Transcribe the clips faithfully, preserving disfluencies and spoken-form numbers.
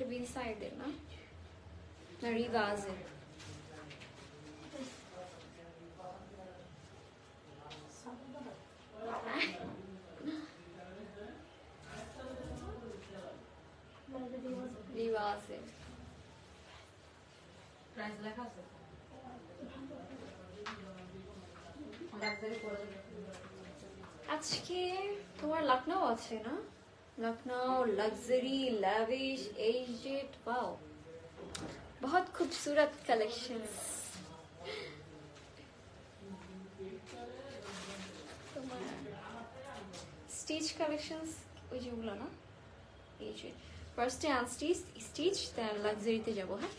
to be decided, na? Na revisit. Revisit. Price like us. আজকে তোমার লখনউ আছে না Lucknow luxury lavish aged wow बहुत खूबसूरत collections তোমার stitch collections ওই যেগুলো না এই যে first and stitch stitch then luxury তে যাব হ্যাঁ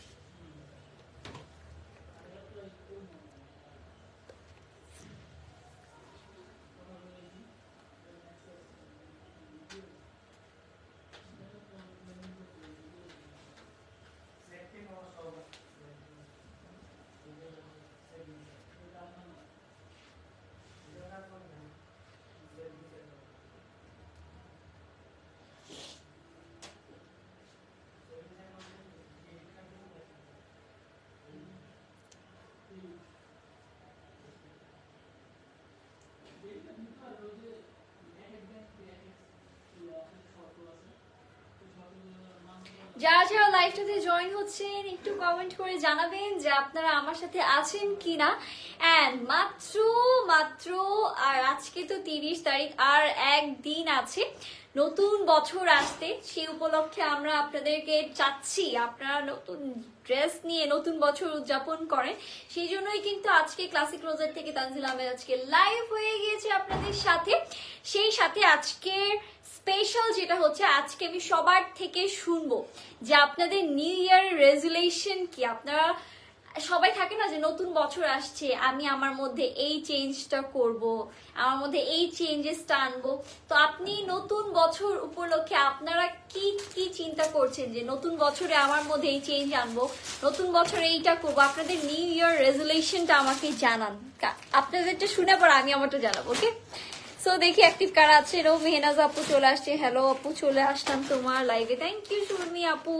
যারা যারা লাইভটাতে জয়েন হচ্ছেন একটু কমেন্ট করে জানাবেন যে আপনারা আমার সাথে আছেন কিনা এন্ড মাত্র মাত্র আর আজকে তো তিরিশ তারিখ আর একদিন আছে নতুন বছর আসছে সেই উপলক্ষে আমরা আপনাদেরকে চাচ্ছি আপনারা নতুন ড্রেস নিয়ে নতুন বছর উদযাপন করেন সেই জন্যই কিন্তু আজকে ক্লাসিক ক্লোজেট থেকে তানজিলা আমার আজকে লাইভ হয়ে গিয়েছে আপনাদের সাথে সেই সাথে আজকে স্পেশাল যেটা হচ্ছে আজকে আমি সবার থেকে শুনবো যে আপনাদের নিউ ইয়ার রেজুলেশন কি আপনারা সবাই থাকে না যে নতুন বছর আসছে আমি আমার মধ্যে এই চেঞ্জটা করব আমার মধ্যে এই চেঞ্জেসটা আনব তো আপনি নতুন বছর উপলক্ষে আপনারা কি কি চিন্তা করছেন যে নতুন বছরে আমার মধ্যে এই চেঞ্জ আনব নতুন বছরে এইটা করব আপনাদের নিউ ইয়ার রেজুলেশনটা আমাকে জানান আপনাদেরটা শুনে পর আমি আমারটা জানাবো ওকে সো দেখি অ্যাক্টিভ কারা আছে রো মেহনাজ আপু চলে আসছে হ্যালো আপু চলে আসলাম তোমার লাইভে থ্যাংক ইউ সুরমি আপু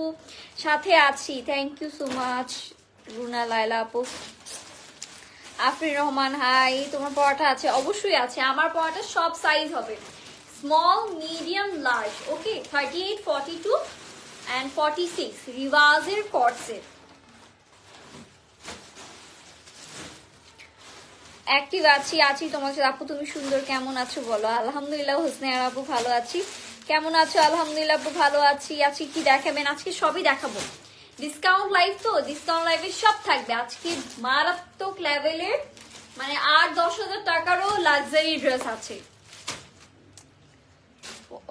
সাথে আছি thank you so much Runa Laila আপু আফরিন রহমান হাই তোমার পরোটা আছে অবশ্যই আছে আমার পরোটা সব সাইজ হবে small medium large okay thirty-eight forty-two and forty-six রিভাজের কটসের অ্যাক্টিভ আছি আছি তোমার সাথে আপু তুমি সুন্দর কেমন আছো বলো আলহামদুলিল্লাহ হোসনায়ার আপু ভালো আছি কেমন আছো আলহামদুলিল্লাহ আপু ভালো আছি আজকে কি দেখাবেন আজকে সবই দেখাবো ডিসকাউন্ট লাইভ তো ডিসকাউন্ট লাইভে সব থাকবে আজকে মারাত্মক লেভেলের মানে আট দশ হাজার টাকারও লাক্সারি ড্রেস আছে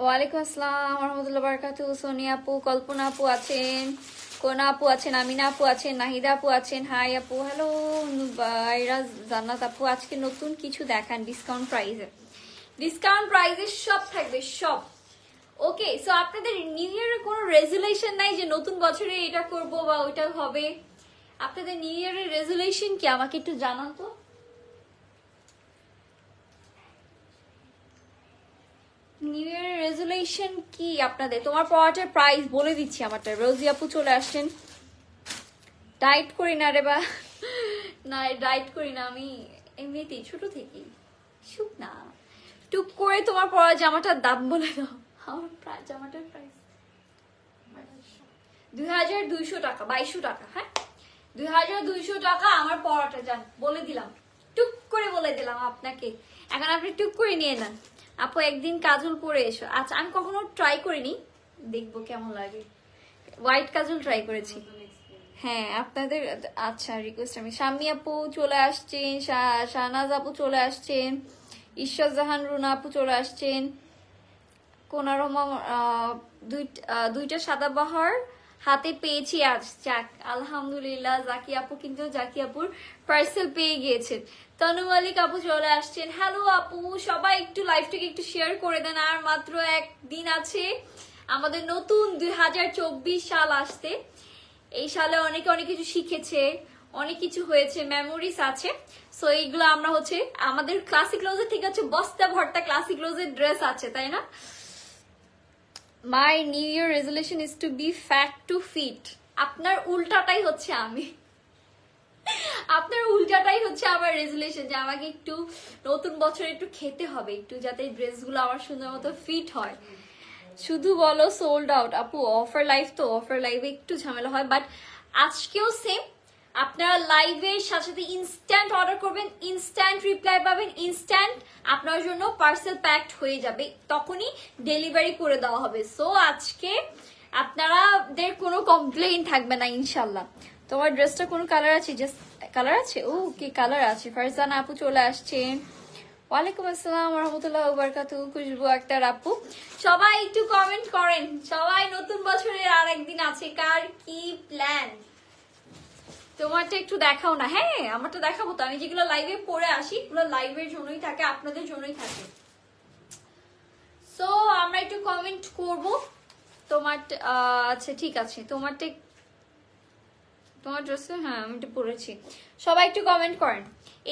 ওয়ালাইকুম আসসালাম রহমতুল্লাহ বারাকাতু সোনিয়া আপু কল্পনা আপু আছেন কোনা আপু আছেন আমিনা আপু আছেন নাহিদা আপু আছেন হাই আপু হ্যালো বাইরা জান্নাত আপু আজকে নতুন কিছু দেখান ডিসকাউন্ট প্রাইসে ডিসকাউন্ট প্রাইসে সব থাকবে সব ওকে সো আপনাদের নিউ ইয়ারের কোনো রেজুলেশন নাই যে নতুন বছরে এটা করব বা ওটা হবে আপনাদের নিউ ইয়ারের রেজুলেশন কি আমাকে একটু জানান তো নিউ ইয়ারের রেজুলেশন কি আপনাদের তোমার পড়াটার প্রাইস বলে দিচ্ছি আমারটা রোজি আপু চলে আসছেন ডায়েট করি না রে বা না ডায়েট করি না আমি এমনিতেই ছোট থেকেই শুক না টুক করে তোমার পড়া জামাটার দাম বলে দাও আমার জামাটার প্রাইস দুই হাজার দুইশো টাকা বাইশো টাকা হ্যাঁ দুই হাজার দুইশো টাকা আমার পড়াটা যান বলে দিলাম টুক করে বলে দিলাম আপনাকে এখন আপনি টুক করে নিয়ে নেন আপু একদিন কাজল পরে এসো আচ্ছা আমি কখনো ট্রাই করিনি দেখবো কেমন লাগে হোয়াইট কাজল ট্রাই করেছি হ্যাঁ আপনাদের আচ্ছা রিকোয়েস্ট আমি শাম্মী আপু চলে আসছেন শাহনাজ আপু চলে আসছেন ঈশ্বর জাহান রুনা আপু চলে আসছেন কোনারমা দুইটা সাদাবাহার হাতে পেয়েছি আজ যাক আলহামদুলিল্লাহ জাকি আপু কিন্তু জাকি আপুর পার্সেল পেয়ে গিয়েছেন তনু মালিক আপু চলে আসছেন হ্যালো আপু সবাই একটু লাইভটাকে একটু শেয়ার করে দেন আর মাত্র একদিন আছে আমাদের নতুন দুই হাজার চব্বিশ সাল আসতে এই সালে অনেকে অনেক কিছু শিখেছে অনেক কিছু হয়েছে মেমোরিজ আছে সো এইগুলো আমরা হচ্ছে আমাদের ক্লাসিক ক্লোজেট ঠিক আছে বস্তা ভর্তা ক্লাসিক ক্লোজেট ড্রেস আছে তাই না My new year resolution is to be fat to fit. আপনার উল্টাটাই হচ্ছে আমি আপনার উল্টাটাই হচ্ছে আমার রেজুলেশন যে আমাকে একটু নতুন বছরে একটু খেতে হবে একটু যাতে ড্রেসগুলো আমার সুন্দরমতো ফিট হয় শুধু বলো সোল্ড আউট আপু অফার লাইভ তো অফার লাইভে একটু ঝামেলা হয় বাট আজকেও সেম আপনারা লাইভের সাথে সাথে ইনস্ট্যান্ট অর্ডার করবেন ইনস্ট্যান্ট রিপ্লাই পাবেন ইনস্ট্যান্ট আপনার জন্য পার্সেল প্যাকড হয়ে যাবে তখনই ডেলিভারি করে দেওয়া হবে সো আজকে আপনারা দের কোনো কমপ্লেইন থাকবে না ইনশাআল্লাহ তোমার ড্রেসটা কোন কালার আছে জাস্ট কালার আছে ও কি কালার আছে ফারজানা আপু চলে আসছেন ওয়ালাইকুম আসসালাম ওয়া রাহমাতুল্লাহি ওয়া বারাকাতুহু খুশবু আক্তার আপু সবাই একটু কমেন্ট করেন সবাই নতুন বছরের আরেকদিন আছে কার কি প্ল্যান তোমারটা একটু দেখাও না হ্যাঁ আমারটা দেখাবো তো আমি যেগুলো লাইভে পড়ে আসি গুলো লাইভের জন্যই থাকে আপনাদের জন্যই থাকে সো আমরা একটু কমেন্ট করব তোমার আচ্ছা ঠিক আছে তোমারটা তোমার ড্রেস হ্যাঁ আমি তো পড়েছি সবাই একটু কমেন্ট করেন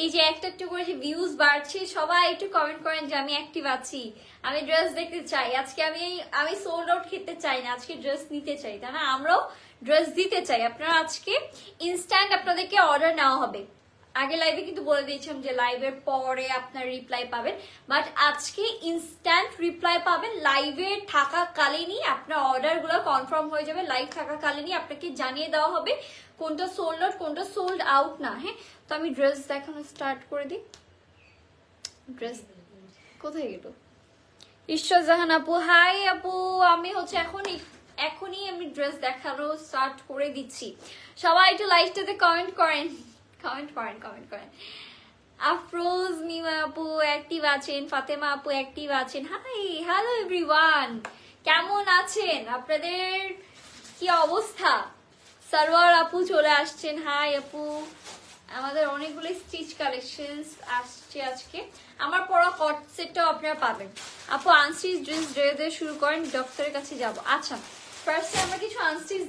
এই যে একটা একটু করে যে ভিউজ বাড়ছে সবাই একটু কমেন্ট করেন যে আমি অ্যাক্টিভ আছি আমি ড্রেস দেখতে চাই আজকে আমি আমি সোল্ড আউট খেতে চাই না আজকে ড্রেস নিতে চাই তাই না আমরাও ড্রেস দিতে চাই আপনারা আজকে ইনস্ট্যান্ট আপনাদেরকে অর্ডার নাও হবে আগে লাইভে কিন্তু বলে দিয়েছিলাম যে লাইভের পরে আপনারা রিপ্লাই পাবেন বাট আজকে ইনস্ট্যান্ট রিপ্লাই পাবেন লাইভে থাকাকালীনই আপনার অর্ডারগুলো কনফার্ম হয়ে যাবে লাইভ থাকাকালীনই আপনাকে জানিয়ে দেওয়া হবে কোনটা সোল্ড আউট কোনটা সোল্ড আউট না হ্যাঁ তো আমি ড্রেস দেখানো স্টার্ট করে দিই ড্রেস কোথায় গেল ঈশ্বর জাহান আপু হাই আপু আমি হচ্ছে এখন এখনই আমি ড্রেস দেখানো স্টার্ট করে দিচ্ছি সবাই একটু লাইভটাতে কমেন্ট করেন কমেন্ট করেন কমেন্ট করেন আফরোজ নিমা আপু অ্যাক্টিভ আছেন ফাতেমা আপু অ্যাক্টিভ আছেন হাই হ্যালো এভরিওয়ান কেমন আছেন আপনাদের কি অবস্থা সরওয়ার আপু চলে আসছেন হাই আপু আমাদের অনেকগুলো স্টিচ কালেকশনস আসছে আজকে আমার পরা কট সেটটাও আপনারা পাবেন আপু আনস্টিচ ড্রেস দিয়ে শুরু করেন ডক্টরের কাছে যাব আচ্ছা ফার্স্টে আমরা কিছু আনস্টিচ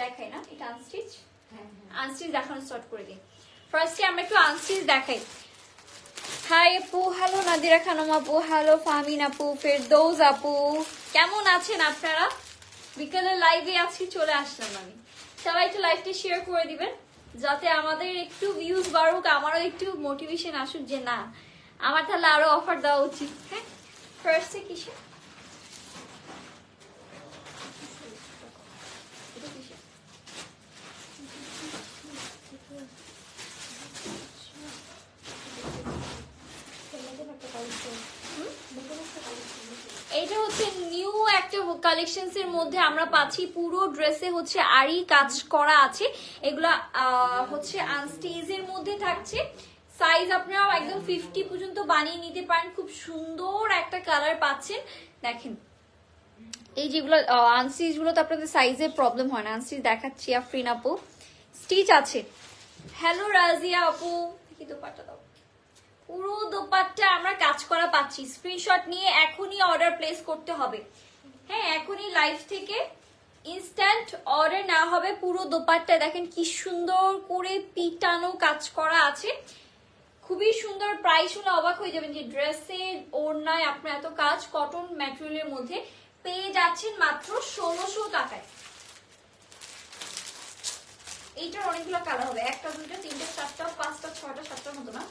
দেখাই না এটা আনস্টিচ হ্যাঁ আনস্টিচ দেখানো স্টার্ট করে দিই ফার্স্টে আমরা একটু আনস্টিচ দেখাই হাই আপু হ্যালো নাদিরা খানম আপু হ্যালো ফাহমিন আপু ফেরদৌস আপু কেমন আছেন আপনারা বিকেলে লাইভে আছি চলে আসলাম আমি সবাই একটু লাইভটা শেয়ার করে দিবেন যাতে আমাদের একটু ভিউজ বাড়ুক আমারও একটু মোটিভেশন আসুক যে না আমার তাহলে আরো অফার দেওয়া উচিত হ্যাঁ ফার্স্টে কিসে এটা হচ্ছে নিউ একটা কালেকশনস এর মধ্যে আমরা পাচ্ছি পুরো ড্রেসে হচ্ছে আরি কাজ করা আছে এগুলা হচ্ছে আনস্টিচ এর মধ্যে থাকছে সাইজ আপনারা একদম পঞ্চাশ পর্যন্ত বানিয়ে নিতে পারেন খুব সুন্দর একটা কালার পাচ্ছেন দেখেন এই যেগুলো আনস্টিচ গুলো তো আপনাদের সাইজের প্রবলেম হয় না আনস্টিচ দেখাচ্ছি আফরিন আপু স্টিচ আছে হ্যালো রাজিয়া আপু কি দোপাট্টা দাও পুরো দোপাট্টা আমরা কাজ করা পাচ্ছি স্ক্রিনশট নিয়ে এখনই অর্ডার প্লেস করতে হবে হ্যাঁ এখনই লাইভ থেকে ইনস্ট্যান্ট অর্ডার না হবে পুরো দোপাট্টা দেখেন কি সুন্দর করে পিটানো কাজ করা আছে খুবই সুন্দর প্রাইস শুনে অবাক হয়ে যাবেন যে ড্রেসে ওড়নায় আপনার এত কাজ কটন ম্যাটেরিয়ালের মধ্যে পেয়ে যাচ্ছেন মাত্র ষোলোশো টাকায় এইটার অনেকগুলো কালার হবে একটা দুইটা তিনটা চারটা পাঁচটা ছয়টা সাতটার মতো না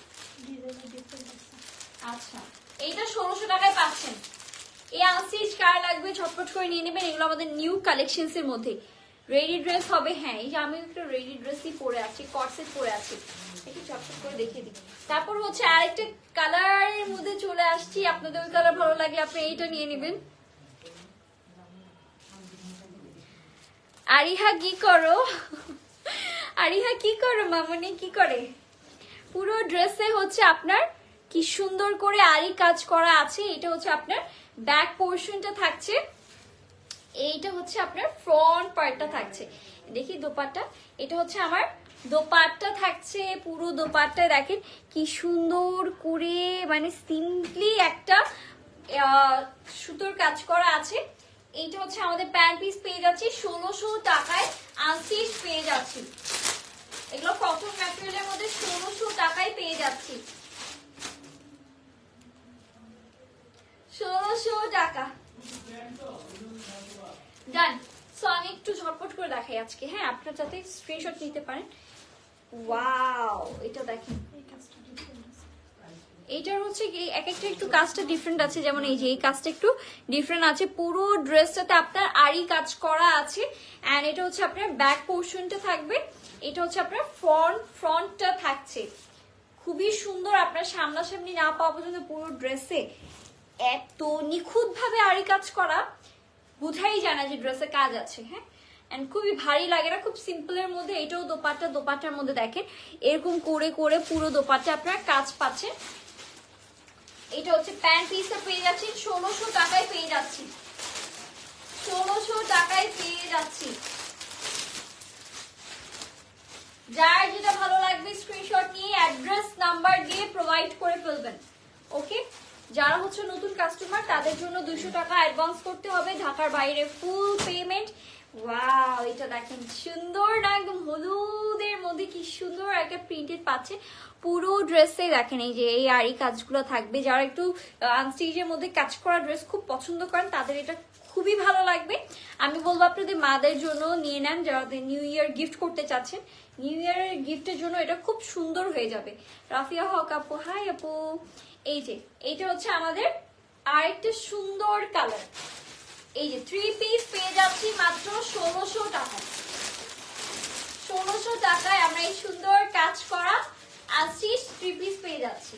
আচ্ছা এইটা ষোলোশো টাকায় পাচ্ছেন এই আনস্টিচ কার লাগবে ঝটপট করে নিয়ে নেবেন এগুলো আমাদের নিউ কালেকশনস এর মধ্যে রেডি ড্রেস হবে হ্যাঁ এই যে আমি একটা রেডি ড্রেসই পরে আছি কর্সেট পরে আছি একটু ঝটপট করে দেখিয়ে দিই তারপর হচ্ছে আরেকটা কালারের মধ্যে চলে আসছি আপনাদের ওই কালার ভালো লাগলে আপনি এইটা নিয়ে নেবেন আরিহা কি করো আরিহা কি করো মামনি কি করে পুরো ড্রেসে হচ্ছে আপনার কি সুন্দর করে আরি কাজ করা আছে এটা হচ্ছে আপনার ব্যাক পোরশনটা থাকছে এইটা হচ্ছে আপনার ফ্রন্ট পার্টটা থাকছে দেখি দোপাট্টা এটা হচ্ছে আমার দোপাট্টা থাকছে পুরো দোপাট্টা দেখেন কি সুন্দর করে মানে সিম্পলি একটা সুতোর কাজ করা আছে এইটা হচ্ছে আমাদের প্যান্ট পিস পেয়ে যাচ্ছে ষোলোশো টাকায় আনস্টিচ পেয়ে যাচ্ছে এগুলো কটন ম্যাটেরিয়ালের মধ্যে ষোলোশো টাকায় পেয়ে যাচ্ছি ষোলোশো টাকা Done. So আমি একটু ঝটপট করে দেখাই আজকে, হ্যাঁ আপনারা যাতে স্ক্রিনশট নিতে পারেন। ওয়াও, এটা দেখেন, এইটার হচ্ছে এক একটা একটু কাজটা ডিফারেন্ট আছে, যেমন এই যে এই কাজটা একটু ডিফারেন্ট আছে। পুরো ড্রেসটাতে আপনার আরই কাজ করা আছে, এন্ড এটা হচ্ছে আপনার ব্যাক পোর্শনটা থাকবে, এটা হচ্ছে আপনার ফ্রন্ট ফ্রন্টটা থাকছে। খুবই সুন্দর, আপনার সামনাসামনি না পাওয়া পর্যন্ত পুরো ড্রেসে এত নিখুঁত ভাবে আরই কাজ করা, বুঝাই যায় না যে ড্রেসে কাজ আছে। হ্যাঁ, এন্ড খুবই ভারী লাগে না, খুব সিম্পলের মধ্যে। এটাও দোপাট্টা, দোপাট্টার মধ্যে দেখেন এরকম করে করে পুরো দোপাট্টা আপনার কাজ পাচ্ছেন। এটা হচ্ছে প্যান্ট পিসটা পেয়ে যাচ্ছি ষোলোশো টাকায়, পেয়ে যাচ্ছি ষোলোশো টাকায় পেয়ে যাচ্ছি। যার যেটা ভালো লাগবে স্ক্রিনশট নিয়ে অ্যাড্রেস নাম্বার দিয়ে প্রোভাইড করে ফেলবেন। ওকে, যারা হচ্ছে নতুন কাস্টমার তাদের জন্য দুইশো টাকা অ্যাডভান্স করতে হবে, ঢাকার বাইরে ফুল পেমেন্ট। ওয়াও, এটা দেখেন সুন্দর না, একদম হলুদের মধ্যে কি সুন্দর একটা প্রিন্টেড পাচ্ছে পুরো ড্রেসে। দেখেন এই যে এই আরই কাজগুলো থাকবে, যারা একটু আনস্টিচের মধ্যে কাজ করা ড্রেস খুব পছন্দ করেন তাদের এটা খুবই ভালো লাগবে। আমি বলবো আপনাদের মাদের জন্য নিয়ে নেন, যারা নিউ ইয়ার গিফট করতে চাচ্ছেন, নিউ ইয়ারের গিফটের জন্য এটা খুব সুন্দর হয়ে যাবে। রাফিয়া হক আপু, হাই আপু। এই যে এইটা হচ্ছে আমাদের আরেকটা সুন্দর কালার, এই যে থ্রি পিস পেয়ে যাচ্ছি মাত্র ষোলোশো টাকায়। ষোলোশো টাকায় আমরা এই সুন্দর কাজ করা আশি থ্রি পিস পেয়ে যাচ্ছি।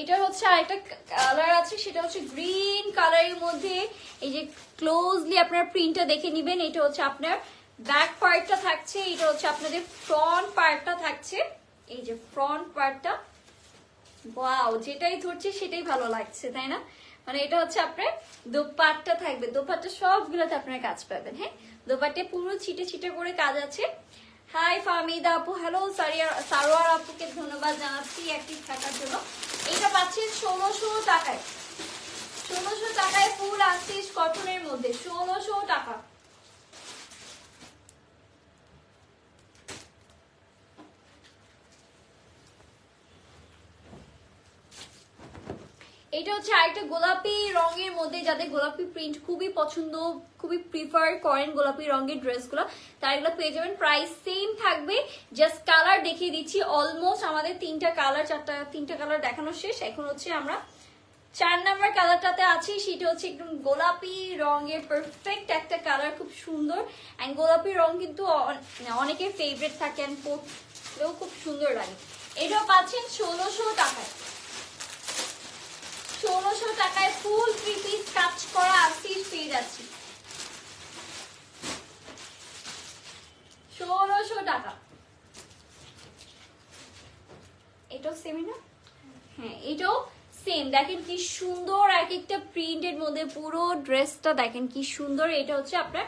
এটা হচ্ছে আরেকটা কালার আছে, সেটা হচ্ছে গ্রিন কালারের মধ্যে। এই যে ক্লোজলি আপনার প্রিন্টটা দেখে নিবেন, এটা হচ্ছে আপনার ব্যাক পার্টটা থাকছে, এটা হচ্ছে আপনাদের ফ্রন্ট পার্টটা থাকছে। এই যে ফ্রন্ট পার্টটা, ওয়াও, যেটাই ধরছে সেটাই ভালো লাগছে তাই না? মানে এটা হচ্ছে আপনার দোপাট্টা থাকবে, দোপাট্টা সবগুলোতে আপনার কাজ পাবেন। হ্যাঁ, দোপাট্টা পুরো ছিটে ছিটে করে কাজ আছে। হাই ফাহমিদা আপু, হ্যালো সারোয়ার আপুকে ধন্যবাদ জানাচ্ছি অ্যাক্টিভ থাকার জন্য। এটা পাচ্ছেন ষোলোশো টাকায়, ষোলোশো টাকায় ফুল আর্টিস্ট কটনের মধ্যে, ষোলোশো টাকা। এটা হচ্ছে আরেকটা গোলাপি রঙের মধ্যে, যাদের গোলাপি প্রিন্ট খুবই পছন্দ, খুবই প্রিফার করেন গোলাপি রঙের ড্রেসগুলো, তার এগুলো পেয়ে যাবেন। প্রাইস সেম থাকবে, জাস্ট কালার দেখিয়ে দিচ্ছি। অলমোস্ট আমাদের তিনটা কালার, চারটা তিনটা কালার দেখানো শেষ। এখন হচ্ছে আমরা চার নাম্বার কালারটাতে আছি, সেটা হচ্ছে একদম গোলাপি রঙের পারফেক্ট একটা কালার, খুব সুন্দর। অ্যান্ড গোলাপি রং কিন্তু অনেকের ফেভারিট থাকে, অ্যান্ড পরলেও খুব সুন্দর লাগে। এটাও পাচ্ছেন ষোলোশো টাকায়, ষোলোশো টাকায় ফুল থ্রি পিস কাজ করা আশি পেয়ে যাচ্ছি ষোলোশো টাকা। এটাও সেম না? হ্যাঁ, এটাও সেম। দেখেন কি সুন্দর এক একটা প্রিন্টের মধ্যে পুরো ড্রেসটা, দেখেন কি সুন্দর। এটা হচ্ছে আপনার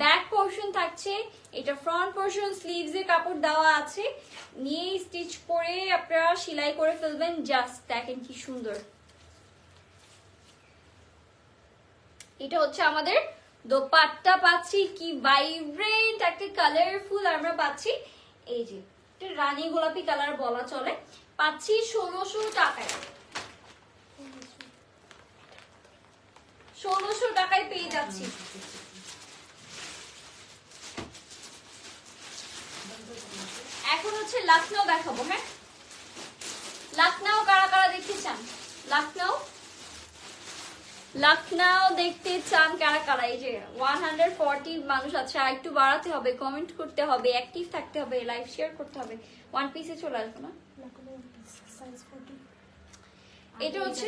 ব্যাক পোর্শন থাকছে, এটা ফ্রন্ট পোর্শন, স্লিভস এর কাপড় দেওয়া আছে, নিয়ে স্টিচ করে আপনারা সেলাই করে ফেলবেন। জাস্ট দেখেন কি সুন্দর। এটা হচ্ছে আমাদের দোপাট্টা পাচ্ছি, কি ভাইব্রেন্ট একটা কালারফুল আমরা পাচ্ছি। এই যে রানী গোলাপি কালার বলা চলে, পাচ্ছি ষোলোশো টাকায়, ষোলোশো টাকায় পেয়ে যাচ্ছি। এখন হচ্ছে লখনৌ দেখাবো। হ্যাঁ, লখনৌ কারা কারা দেখতে চান? লখনৌ লখনৌ দেখতে চান কারা কারা? এই যে ওয়ান হান্ড্রেড ফর্টি মানুষ আছে, আর একটু বাড়াতে হবে, কমেন্ট করতে হবে, অ্যাক্টিভ থাকতে হবে, লাইভ শেয়ার করতে হবে। ওয়ান পিসে চলে আসবো না? এটা হচ্ছে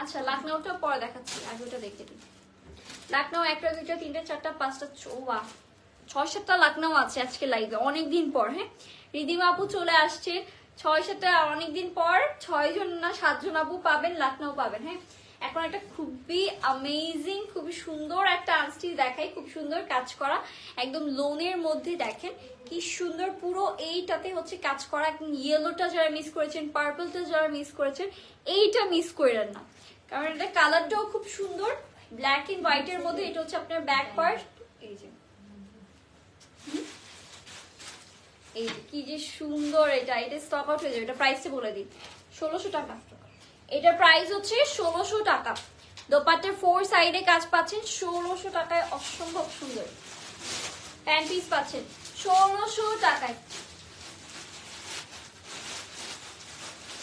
আচ্ছা লখনৌটা পরে দেখাচ্ছি, আগে ওটা দেখে দিই। লখনৌ একটা, দুইটা, তিনটা, চারটা, পাঁচটা, ওয়া ছয় সাতটা লখনৌ আছে আজকে লাইভে, অনেকদিন পর। হ্যাঁ, রিদিমা আপু চলে আসছে, ছয় সাতটা অনেকদিন পর। ছয় জন না সাত জন আপু পাবেন, লখনৌ পাবেন। হ্যাঁ, এখন একটা খুবই আমেজিং, খুবই সুন্দর একটা আনস্টিচ দেখাই, খুব সুন্দর কাজ করা, একদম লোনের মধ্যে। দেখেন কি সুন্দর, পুরো এইটাতে হচ্ছে কাজ করা। একদম ইয়েলোটা যারা মিস করেছেন, পার্পলটা যারা মিস করেছেন, এইটা মিস করেন না, কারণ এটা কালারটাও খুব সুন্দর, ব্ল্যাক এন্ড হোয়াইট এর মধ্যে। এটা হচ্ছে আপনার ব্যাক পার্ট, এই যে এই কি যে সুন্দর এটা, এটা স্টক আউট হয়ে যাবে। এটা প্রাইসটা বলে দিই, ষোলোশো টাকা। এটার প্রাইস হচ্ছে ষোলোশো টাকা। দোপাট্টার ফোর সাইডে কাজ পাচ্ছেন ষোলোশো টাকায়, অসম্ভব সুন্দর। প্যান্ট পিস পাচ্ছেন ষোলোশো টাকায়,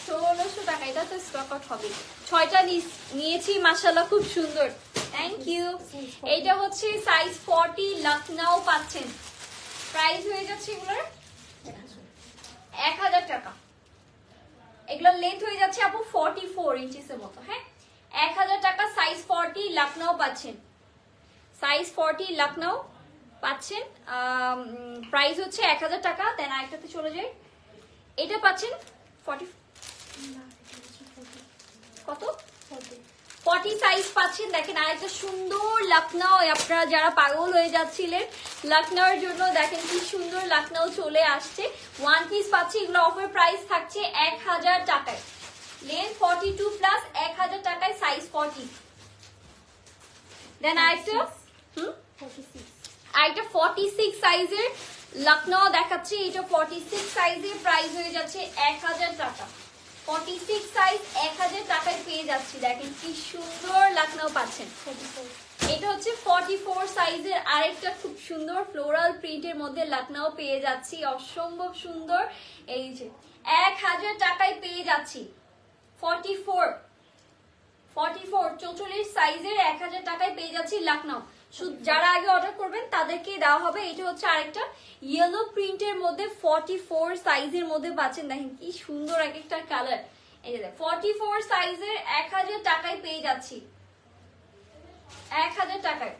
ষোলোশো টাকা। এটা তো স্টক আউট হবে। ছয়টা নিয়েছি, মাশাআল্লাহ খুব সুন্দর, থ্যাংক ইউ। এইটা হচ্ছে সাইজ ফর্টি, লখনউ পাচ্ছেন। প্রাইস হয়ে যাচ্ছে এগুলোর এক হাজার টাকা। এগুলোর লেন্থ হয়ে যাচ্ছে আপু ফর্টি ফোর ইঞ্চিস এর মতো। হ্যাঁ, এক হাজার টাকা। সাইজ ফর্টি লখনউ পাচ্ছেন, সাইজ ফর্টি লখনউ পাচ্ছেন। প্রাইস হচ্ছে এক হাজার টাকা। দেন আরেকটাতে চলে যাই, এটা পাচ্ছেন ফর্টি কত ফর্টি সাইজ পাচ্ছেন। দেখেন আরেকটা সুন্দর লখনউ, আপনারা যারা পাগল হয়ে যাচ্ছিলেন লখনউর জন্য, দেখেন কি সুন্দর লখনউ চলে আসছে। ওয়ান পিস পাচ্ছি, এগুলো অফার প্রাইস থাকছে এক হাজার টাকায়। লেন্থ ফর্টি টু প্লাস, এক হাজার টাকায়, সাইজ ফর্টি। দেন আরেকটা হুম আরেকটা ফর্টি সিক্স সাইজের লখনউ দেখাচ্ছি। এটা ফর্টি সিক্স সাইজের প্রাইস হয়ে যাচ্ছে এক হাজার টাকা। ফর্টি সিক্স সাইজ এক হাজার টাকায় পেয়ে যাচ্ছি। দেখেন কি সুন্দর লখনউ পাচ্ছেন। এটা হচ্ছে ফর্টি ফোর সাইজের আরেকটা খুব সুন্দর ফ্লোরাল প্রিন্টের মধ্যে লখনউ পেয়ে যাচ্ছি, অসম্ভব সুন্দর। এই যে এক হাজার টাকায় পেয়ে যাচ্ছি। ফর্টি ফোর ফর্টি ফোর চৌচল্লিশ সাইজের এক হাজার টাকায় পেয়ে যাচ্ছি লখনউ। যারা আগে অর্ডার করবেন তাদেরকে দেওয়া হবে। এটা হচ্ছে আরেকটা ইয়েলো প্রিন্টের মধ্যে ফর্টি ফোর সাইজের মধ্যে পাচ্ছেন। দেখেন কি সুন্দর এক একটা কালার। এই যে ফর্টি ফোর সাইজের এক হাজার টাকায় পেয়ে যাচ্ছি, এক হাজার টাকায়।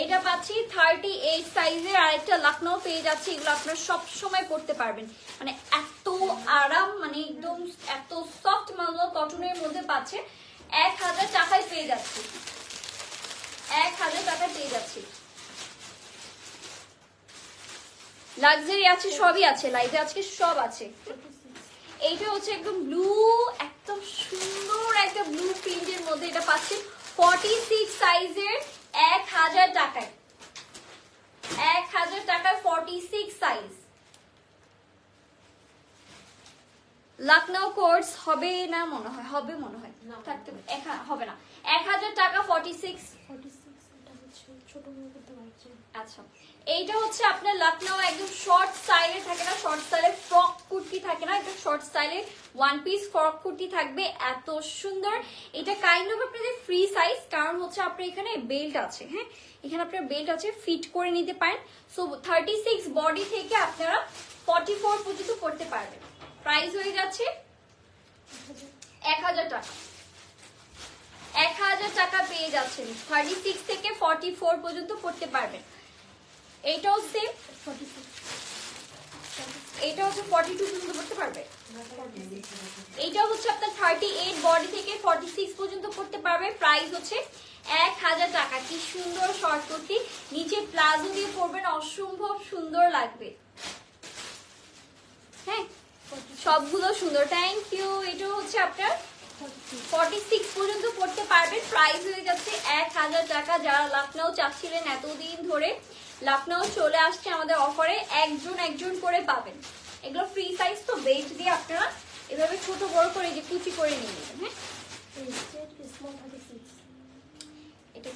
এটা পাচ্ছি থার্টি এইট সাইজের আরেকটা লখনউ পেয়ে যাচ্ছি। এগুলো আপনারা সব সময় পড়তে পারবেন, মানে এত আরাম, মানে একদম এত সফট মালমা কটনের মধ্যে পাচ্ছে। এক হাজার টাকায় পেয়ে যাচ্ছি, এক হাজার টাকা পেয়ে যাচ্ছি। লাক্সারি আছে, সবই আছে লাইভে আজকে, সব আছে। এইটা হচ্ছে একদম ব্লু, একদম সুন্দর একটা ব্লু প্রিন্টের মধ্যে। এটা পাচ্ছেন ফর্টি সিক্স সাইজের এক হাজার টাকায়, এক হাজার টাকায় ফর্টি সিক্স সাইজ লখনউ কোর্স। হবে না মনে হয়, হবে মনে হয় থাকতে হবে না। এক হাজার টাকা ফর্টি সিক্স। আচ্ছা, এইটা হচ্ছে আপনার লখনউ, একদম শর্ট স্টাইলে থাকে না, শর্ট স্টাইলে ফ্রক কুর্তি থাকে না, একদম শর্ট স্টাইলে ওয়ান পিস ফ্রক কুর্তি থাকবে, এত সুন্দর। এটা কাইন্ড অফ আপনাদের ফ্রি সাইজ, কারণ হচ্ছে আপনার এখানে বেল্ট আছে। হ্যাঁ, এখানে আপনার বেল্ট আছে, ফিট করে নিতে পারেন। সো থার্টি সিক্স বডি থেকে আপনারা ফর্টি ফোর পর্যন্ত করতে পারবেন। প্রাইস হয়ে যাচ্ছে এক হাজার টাকা, এক হাজার টাকা পেয়ে যাচ্ছেন। থার্টি সিক্স থেকে ফর্টি ফোর পর্যন্ত পড়তে পারবেন। এইটাও সেম, এইটা হচ্ছে ফর্টি টু পর্যন্ত পড়তে পারবে। এইটা হচ্ছে আপনার থার্টি এইট বডি থেকে ফর্টি সিক্স পর্যন্ত পড়তে পারবে। প্রাইস হচ্ছে এক হাজার টাকা। কি সুন্দর শর্ট কুর্তি, নিচে প্লাজো দিয়ে পরবেন, অসম্ভব সুন্দর লাগবে। হ্যাঁ, সবগুলো সুন্দর, থ্যাংক ইউ। এটা হচ্ছে আপনার ফর্টি সিক্স পর্যন্ত পড়তে পারবেন। প্রাইস হয়ে যাচ্ছে এক হাজার টাকা। যারা লখনউ চাচ্ছিলেন এতদিন ধরে, লখনউ চলে আসছে আমাদের অফারে, একজন একজন করে পাবেন। এগুলো ফ্রি সাইজ তো, বেল্ট দিয়ে আপনারা এভাবে ছোট বড় করে যে কুচি করে নিয়ে নেবেন। হ্যাঁ, এটা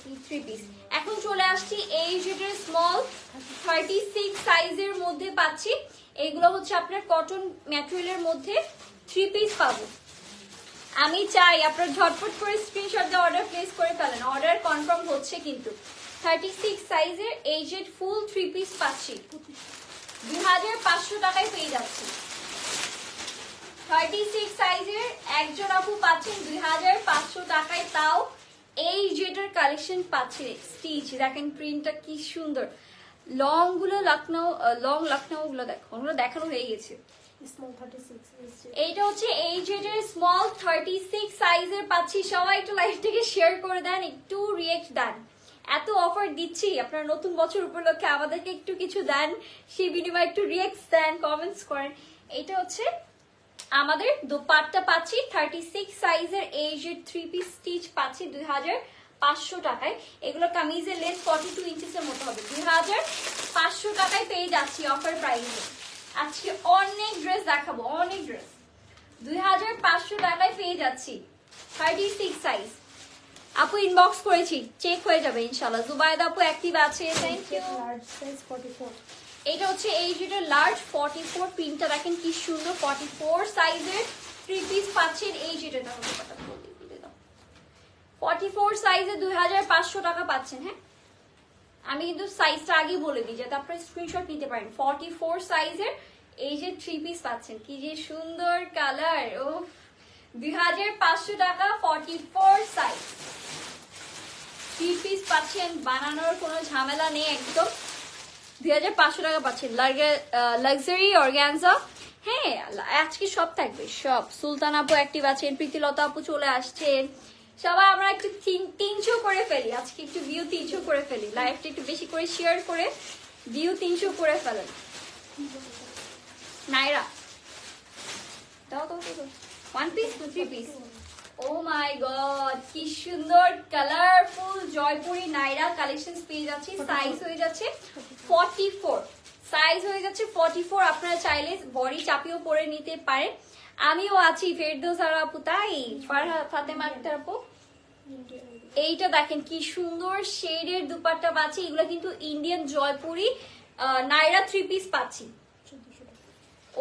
কি থ্রি পিস। এখন চলে আসছি এই যেটার স্মল থার্টি সিক্স সাইজের মধ্যে পাচ্ছি। এইগুলো হচ্ছে আপনার কটন ম্যাটেরিয়ালের মধ্যে থ্রি পিস পাবো। আমি চাই আপনারা ঝটপট করে স্ক্রিনশট দিয়ে অর্ডার প্লেস করে ফেলেন, অর্ডার কনফার্ম হচ্ছে কিন্তু। থার্টি সিক্স সাইজের এই যে ফুল থ্রি পিস পাচ্ছি দুই হাজার পাঁচশো টাকায় পেয়ে যাচ্ছি। থার্টি সিক্স সাইজের একজন আপু পাচ্ছেন দুই হাজার পাঁচশো টাকায়, তাও এই যেটার কালেকশন পাচ্ছি। স্টিচ দেখেন, প্রিন্টটা কি সুন্দর। লং গুলো লখনউ, লং লখনউ গুলো দেখো, ওগুলো দেখানো হয়ে গেছে। এইটা হচ্ছে এই যেটার স্মল থার্টি সিক্স সাইজের পাচ্ছি। সবাই একটু লাইভটাকে শেয়ার করে দেন, একটু রিয়েক্ট দেন। এত অফার দিচ্ছি, আপনারা নতুন বছর উপলক্ষে আমাদেরকে একটু কিছু দেন, সেই বিনিময়ে একটু রিয়েক্ট দেন, কমেন্টস করেন। এইটা হচ্ছে আমাদের দোপাট্টা পাচ্ছি থার্টি সিক্স সাইজের এই যে থ্রি পিস স্টিচ পাচ্ছি দুই হাজার পাঁচশো টাকায়। এগুলো কামিজের লেন্থ forty-two ইঞ্চিসের মতো হবে। দুই হাজার পাঁচশো টাকায় পেয়ে যাচ্ছি অফার প্রাইসে। আজকে অনেক ড্রেস দেখাবো, অনেক ড্রেস দুই হাজার পাঁচশো টাকায় পেয়ে যাচ্ছি thirty-six সাইজ। আপু ইনবক্স করেছি, চেক হয়ে যাবে ইনশাআল্লাহ। জুবাইদা আপু অ্যাক্টিভ আছে, thank you. Large size forty-four, এটা হচ্ছে এই যেটা লার্জ forty-four, প্রিন্টটা দেখেন কি সুন্দর forty-four সাইজের থ্রি পিস পাচ্ছেন। এই যেটা তাহলে কত বলি বলে দাও, forty-four সাইজে দুই হাজার পাঁচশো টাকা পাচ্ছেন। হ্যাঁ, আমি কিন্তু সাইজটা আগে বলে দিই যাতে আপনারা স্ক্রিনশট নিতে পারেন। forty-four সাইজের এই যে থ্রি পিস পাচ্ছেন, কি যে সুন্দর কালার। ও দুই হাজার পাঁচশো টাকা forty-four সাইজ থ্রি পিস পাচ্ছেন, বানানোর কোনো ঝামেলা নেই একদম। দুই হাজার পাঁচশো টাকা পাচ্ছেন লাক্সারি অর্গানজা। হ্যাঁ, আজকে সব থাকবে, সব। সুলতান আপু অ্যাক্টিভ আছেন, প্রীতিলতা আপু চলে আসছেন। সবাই আমরা একটু তিনশো করে ফেলি আজকে, একটু ভিউ তিনশো করে ফেলি। লাইভটা একটু বেশি করে শেয়ার করে ভিউ তিনশো করে ফেলেন। নাইরা দাও দাও দাও, one piece two three piece. Oh my God, কি সুন্দর কালারফুল জয়পুরি নাইরা কালেকশন পেয়ে যাচ্ছি। সাইজ হয়ে যাচ্ছে forty-four, সাইজ হয়ে যাচ্ছে forty-four। আপনারা চাইলে বডি চাপিও পরে নিতে পারেন। আমিও আছি ফেরদৌস আর আপু, তাই ফারহা ফাতেমা আক্তার আপু। এইটা দেখেন কি সুন্দর শেডের দুপাট্টা পাচ্ছি। এগুলো কিন্তু Indian Jaipuri Naira three piece পাচ্ছি।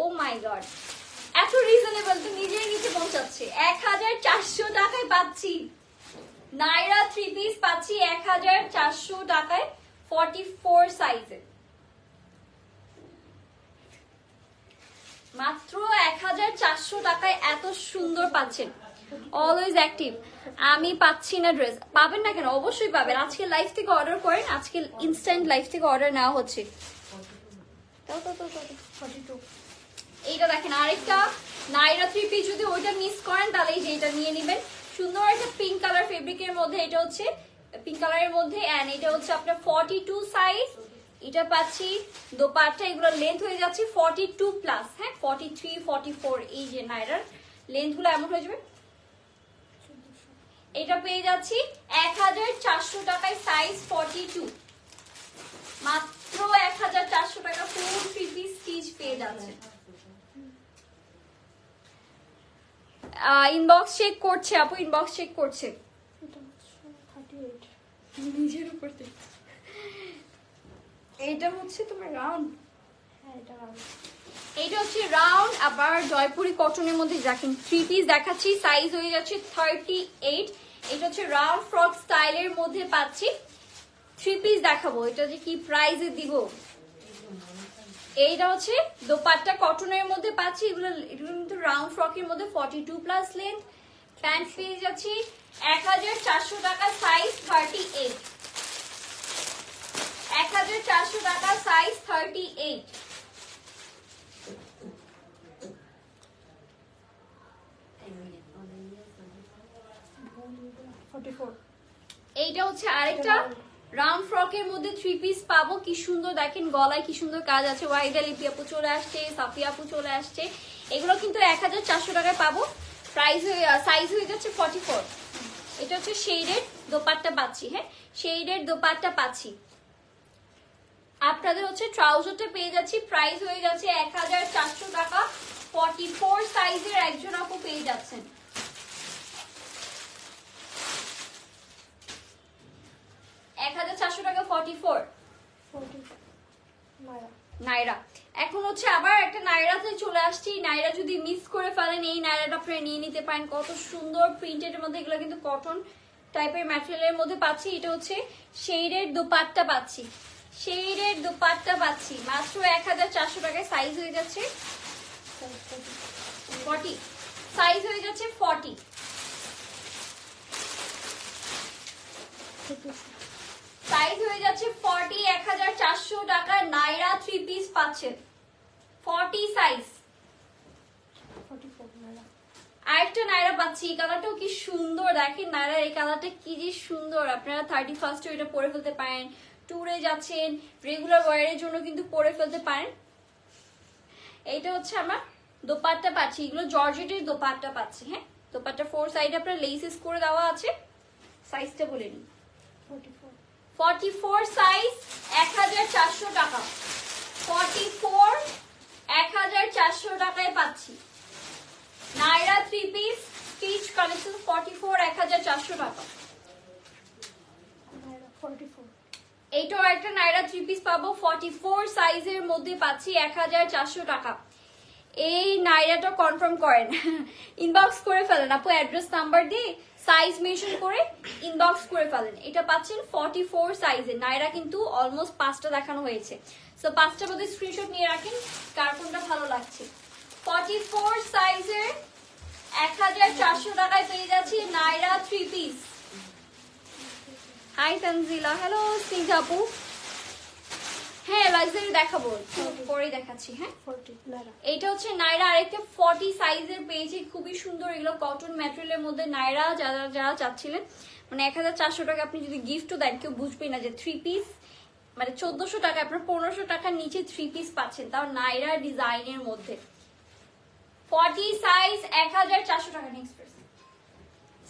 ও মাই গড, এত রিজনেবল, তো নিজের নিচে পৌঁছাচ্ছে। এক হাজার চারশো টাকায় পাচ্ছি নাইরা থ্রি পিস পাচ্ছি এক হাজার চারশো টাকায় forty-four সাইজে, মাত্র এক হাজার চারশো টাকায় এত সুন্দর পাচ্ছেন। অলওয়েজ অ্যাক্টিভ, আমি পাচ্ছি না ড্রেস, পাবেন না কেন? অবশ্যই পাবেন। আজকে লাইভ থেকে অর্ডার করেন, আজকে ইনস্ট্যান্ট লাইভ থেকে অর্ডার নেওয়া হচ্ছে। এইটা দেখেন আরেকটা নাইরা থ্রি পিস, যদি ওইটা মিস করেন তাহলে এই যে এটা নিয়ে নেবেন। সুন্দর একটা পিঙ্ক কালার ফেব্রিকের মধ্যে, এটা হচ্ছে পিঙ্ক কালারের মধ্যে। এন্ড এটা হচ্ছে আপনার forty-two সাইজ। এটা পাচ্ছি দোপাট্টা, এগুলো লেন্থ হয়ে যাচ্ছে forty-two প্লাস। হ্যাঁ, forty-three forty-four এই যে নাইরার লেন্থগুলো এমন হয়ে যাবে। এটা পেয়ে যাচ্ছি এক হাজার চারশো টাকায় সাইজ forty-two, মাত্র এক হাজার চারশো টাকা ফুল থ্রি পিস স্টিচ পেয়ে যাচ্ছে। ইনবক্স চেক করছে আপু, ইনবক্স চেক করছে। নিজের উপর এইটা হচ্ছে তোমার রাউন্ড, এইটা হচ্ছে রাউন্ড আবার জয়পুরি কটনের মধ্যে। দেখেন থ্রি পিস দেখাচ্ছি, সাইজ হয়ে যাচ্ছে thirty-eight। এটা হচ্ছে রাউন্ড ফ্রক স্টাইলের মধ্যে পাচ্ছি। থ্রি পিস দেখাবো, এটা যে কি প্রাইসে দিব। এইটা হচ্ছে দোপাট্টা কটনের মধ্যে পাচ্ছি। এগুলো এগুলো কিন্তু রাউন্ড ফ্রকের মধ্যে forty-two প্লাস লেন্থ। প্যান্ট পেয়ে যাচ্ছি এক হাজার চারশো টাকা সাইজ thirty-eight, এক হাজার চারশো টাকা সাইজ thirty-eight। এইটা হচ্ছে আরেকটা রাউন্ড ফ্রকের মধ্যে থ্রি পিস পাবো। কি সুন্দর দেখেন গলায় কি সুন্দর কাজ আছে। ওয়াইদা লিপি আপু চলে আসছে, সাফিয়া আপু চলে আসছে। এগুলো কিন্তু এক হাজার চারশো টাকায় পাবো। প্রাইস সাইজ হয়ে যাচ্ছে forty-four। এটা হচ্ছে শেডের দোপাট্টা পাচ্ছি। হ্যাঁ, শেডের দোপাট্টা পাচ্ছি। আপনাদের হচ্ছে ট্রাউজারটা পেয়ে যাচ্ছি, প্রাইস হয়ে যাচ্ছে এক হাজার চারশো টাকা forty-four সাইজের। একজন আপু পেয়ে যাচ্ছেন। এখন হচ্ছে আবার একটা নাইরাতে চলে আসছি। নাইরা যদি মিস করে ফেলেন, এই নাইরাটা আপনারা নিয়ে নিতে পারেন। কত সুন্দর প্রিন্টেড মধ্যে, এগুলো কিন্তু কটন টাইপের ম্যাটেরিয়ালের মধ্যে পাচ্ছি। এটা হচ্ছে শেডের দোপাট্টা পাচ্ছি, শেডের দোপাট্টা পাচ্ছি মাত্র এক হাজার চারশো টাকায়। সাইজ হয়ে যাচ্ছে ফর্টি, সাইজ হয়ে যাচ্ছে ফর্টি। সাইজ হয়ে যাচ্ছে ফর্টি, এক হাজার চারশো টাকার নাইরা থ্রি পিস পাচ্ছেন ফর্টি সাইজ। আরেকটা নাইরা পাচ্ছি, এই কালারটাও কি সুন্দর দেখেন। নাইরার এই কালারটা কি যে সুন্দর, আপনারা থার্টি ফার্স্টে এটা পরে ফেলতে পারেন। ট্যুরে যাচ্ছেন, রেগুলার ওয়ারের জন্য কিন্তু পরে ফেলতে পারেন। এইটা হচ্ছে আমরা দোপাট্টা পাচ্ছি, এগুলো জর্জেটের দোপাট্টা পাচ্ছি। হ্যাঁ, দোপাট্টা ফোর সাইড আপনার লেসেস করে দেওয়া আছে। সাইজটা বলে নিই forty-four size one thousand four hundred টাকা forty-four one thousand four hundred টাকায় পাচ্ছি Naira three piece stitch collection forty-four one thousand four hundred টাকা forty-four এইটাও একটা নাইরা three পিস পাবো forty-four সাইজের মধ্যে পাচ্ছি one thousand four hundred টাকা এই নাইরাটা কনফার্ম করেন ইনবক্স করে ফেলেন আপু অ্যাড্রেস নাম্বার দিয়ে সাইজ মেনশন করে ইনবক্স করে ফেলেন এটা পাচ্ছেন forty-four সাইজে নাইরা কিন্তু অলমোস্ট পাঁচটা দেখানো হয়েছে সো পাঁচটা মধ্যে স্ক্রিনশট নিয়ে রাখেন কার কোনটা ভালো লাগছে forty-four সাইজের one thousand four hundred টাকায় পেয়ে যাচ্ছি Naira three piece hi Tanzila hello Singapore হ্যাঁ লাক্সারি দেখাবো পরেই দেখাচ্ছি হ্যাঁ forty নাইরা এটা হচ্ছে নাইরা আরেকটা forty সাইজের পেয়েছি খুবই সুন্দর এগুলো কটন ম্যাটেরিয়ালের মধ্যে নাইরা যারা যারা চাচ্ছিলেন মানে one thousand four hundred টাকা আপনি যদি গিফটও দেন কেউ বুঝবেই না যে three পিস মানে fourteen hundred টাকা আপনারা fifteen hundred টাকার নিচে three পিস পাচ্ছেন তাও নাইরা ডিজাইনের মধ্যে forty size one thousand four hundred টাকা next price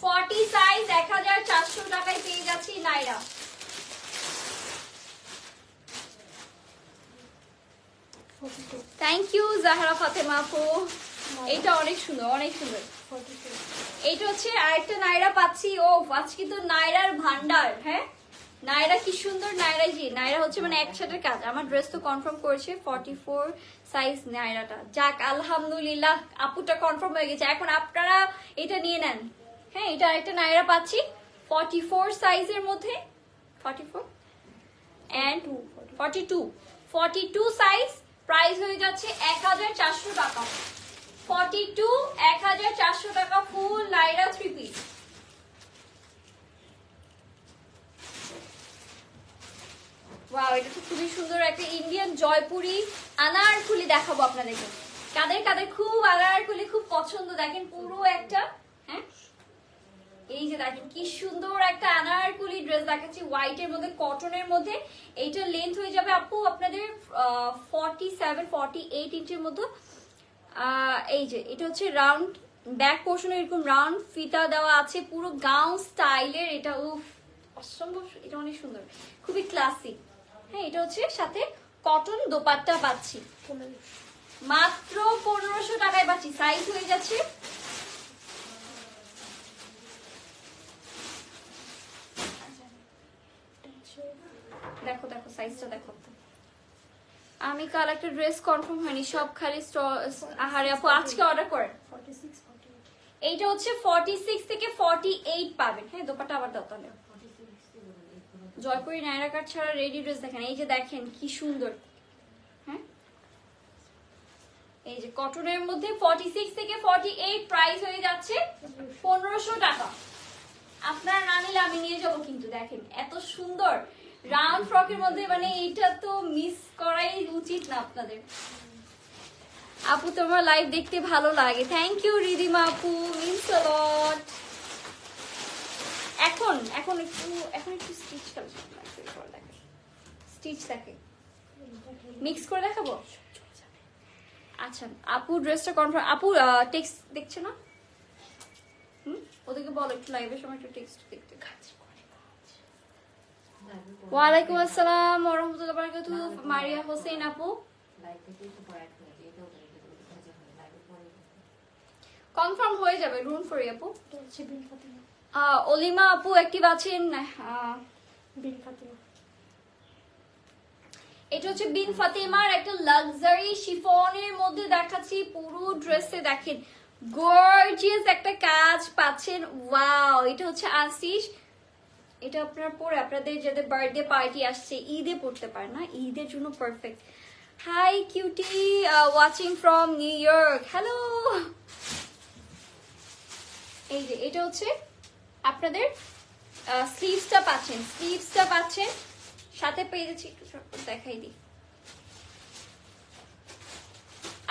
forty size one thousand four hundred টাকায় পেয়ে যাচ্ছি নাইরা Thank you Zahra Fatima আপু এটা অনেক সুন্দর অনেক সুন্দর এইটা হচ্ছে আরেকটা নাইরা পাচ্ছি ও আজকে তো নাইরার ভান্ডার হ্যাঁ নাইরা কি সুন্দর নাইরা জি নাইরা হচ্ছে মানে একসাথে কাজ আমার ড্রেস তো কনফার্ম করেছে forty-four সাইজ নাইরাটা যাক আলহামদুলিল্লাহ আপুটা কনফার্ম হয়ে গেছে এখন আপনারা এটা নিয়ে নেন হ্যাঁ এটা আরেকটা নাইরা পাচ্ছি forty-four সাইজের মধ্যে forty-four and forty-two forty-two size Price হয়ে যাচ্ছে one thousand four hundred টাকা forty-two one thousand four hundred টাকা ফুল নাইরা three পিস ওয়াও এটা তো খুবই সুন্দর একটা ইন্ডিয়ান জয়পুরি আনারকলি দেখাবো আপনাদেরকে কাদের কাদের খুব আনারকলি খুব পছন্দ দেখেন পুরো একটা হ্যাঁ এই যে দেখেন কি সুন্দর একটা আনারকলি ড্রেস দেখাচ্ছি হোয়াইট এর মধ্যে কটনের মধ্যে এইটা লেন্থ হয়ে যাবে আপু আপনাদের forty-seven forty-eight ইঞ্চির মতো এই যে এটা হচ্ছে রাউন্ড ব্যাক পোরশনে এরকম রাউন্ড ফিতা দেওয়া আছে পুরো গাউন স্টাইলের এটা উফ অসম্ভব এটা অনেক সুন্দর খুবই ক্লাসি হ্যাঁ এটা হচ্ছে সাথে কটন দোপাট্টা পাচ্ছি মাত্র fifteen hundred টাকায় পাচ্ছি সাইজ হয়ে যাচ্ছে দেখো দেখো সাইজটা দেখো আমি কাল একটা ড্রেস কনফার্ম হয়নি সব খালি আহারে আপু আজকে অর্ডার করেন forty-six এইটা হচ্ছে forty-six থেকে forty-eight পাবেন হ্যাঁ দোপাটা আবার দাও তাহলে জয়পুরি নাইরা কাট ছাড়া রেডি ড্রেস দেখেন এই যে দেখেন কি সুন্দর হ্যাঁ এই যে কটনের মধ্যে forty-six থেকে forty-eight প্রাইস হয়ে যাচ্ছে fifteen hundred টাকা আপনারা না নিলে আমি নিয়ে যাব কিন্তু দেখেন এত সুন্দর রাউন্ড ফ্রকের মধ্যে মানে এটা তো মিস করাই উচিত না আপনাদের আপু তোমার লাইভ দেখতে ভালো লাগে থ্যাংক ইউ রিদিমা আপু মিনস আ লট এখন এখন একটু এখন একটু স্টিচ করে দেখাবো স্টিচ থাকে মিক্স করে দেখাবো আচ্ছা আপু ড্রেসটা কনফার্ম আপু টেক্সট দেখছে না হুম ওদেরকে বলো একটু লাইভের সময় একটু টেক্সট দেখতে কাছে ওয়ালাইকুম আসসালাম ওয়া রাহমাতুল্লাহি ওয়া বারাকাতুহু মারিয়া হোসেন আপু কনফার্ম হয়ে যাবে রুম ফর আপু ওলিমা আপু অ্যাক্টিভ আছেন বিন ফাতেমা এটা হচ্ছে বিন ফাতেমার একটা লাক্সারি শিফনের মধ্যে দেখাচ্ছি পুরো ড্রেসে দেখেন গর্জিয়াস একটা কাজ পাচ্ছেন ওয়াও এটা হচ্ছে আশিস এটা আপনারা পরে আপনাদের যাদের বার্থডে পার্টি আসছে ঈদে পড়তে পারে না ঈদের জন্য perfect hi cutie watching from New York hello এই যে এটা হচ্ছে আপনাদের স্লিভসটা পাচ্ছেন স্লিভসটা পাচ্ছেন সাথে পেয়ে যাচ্ছি একটু দেখাই দিই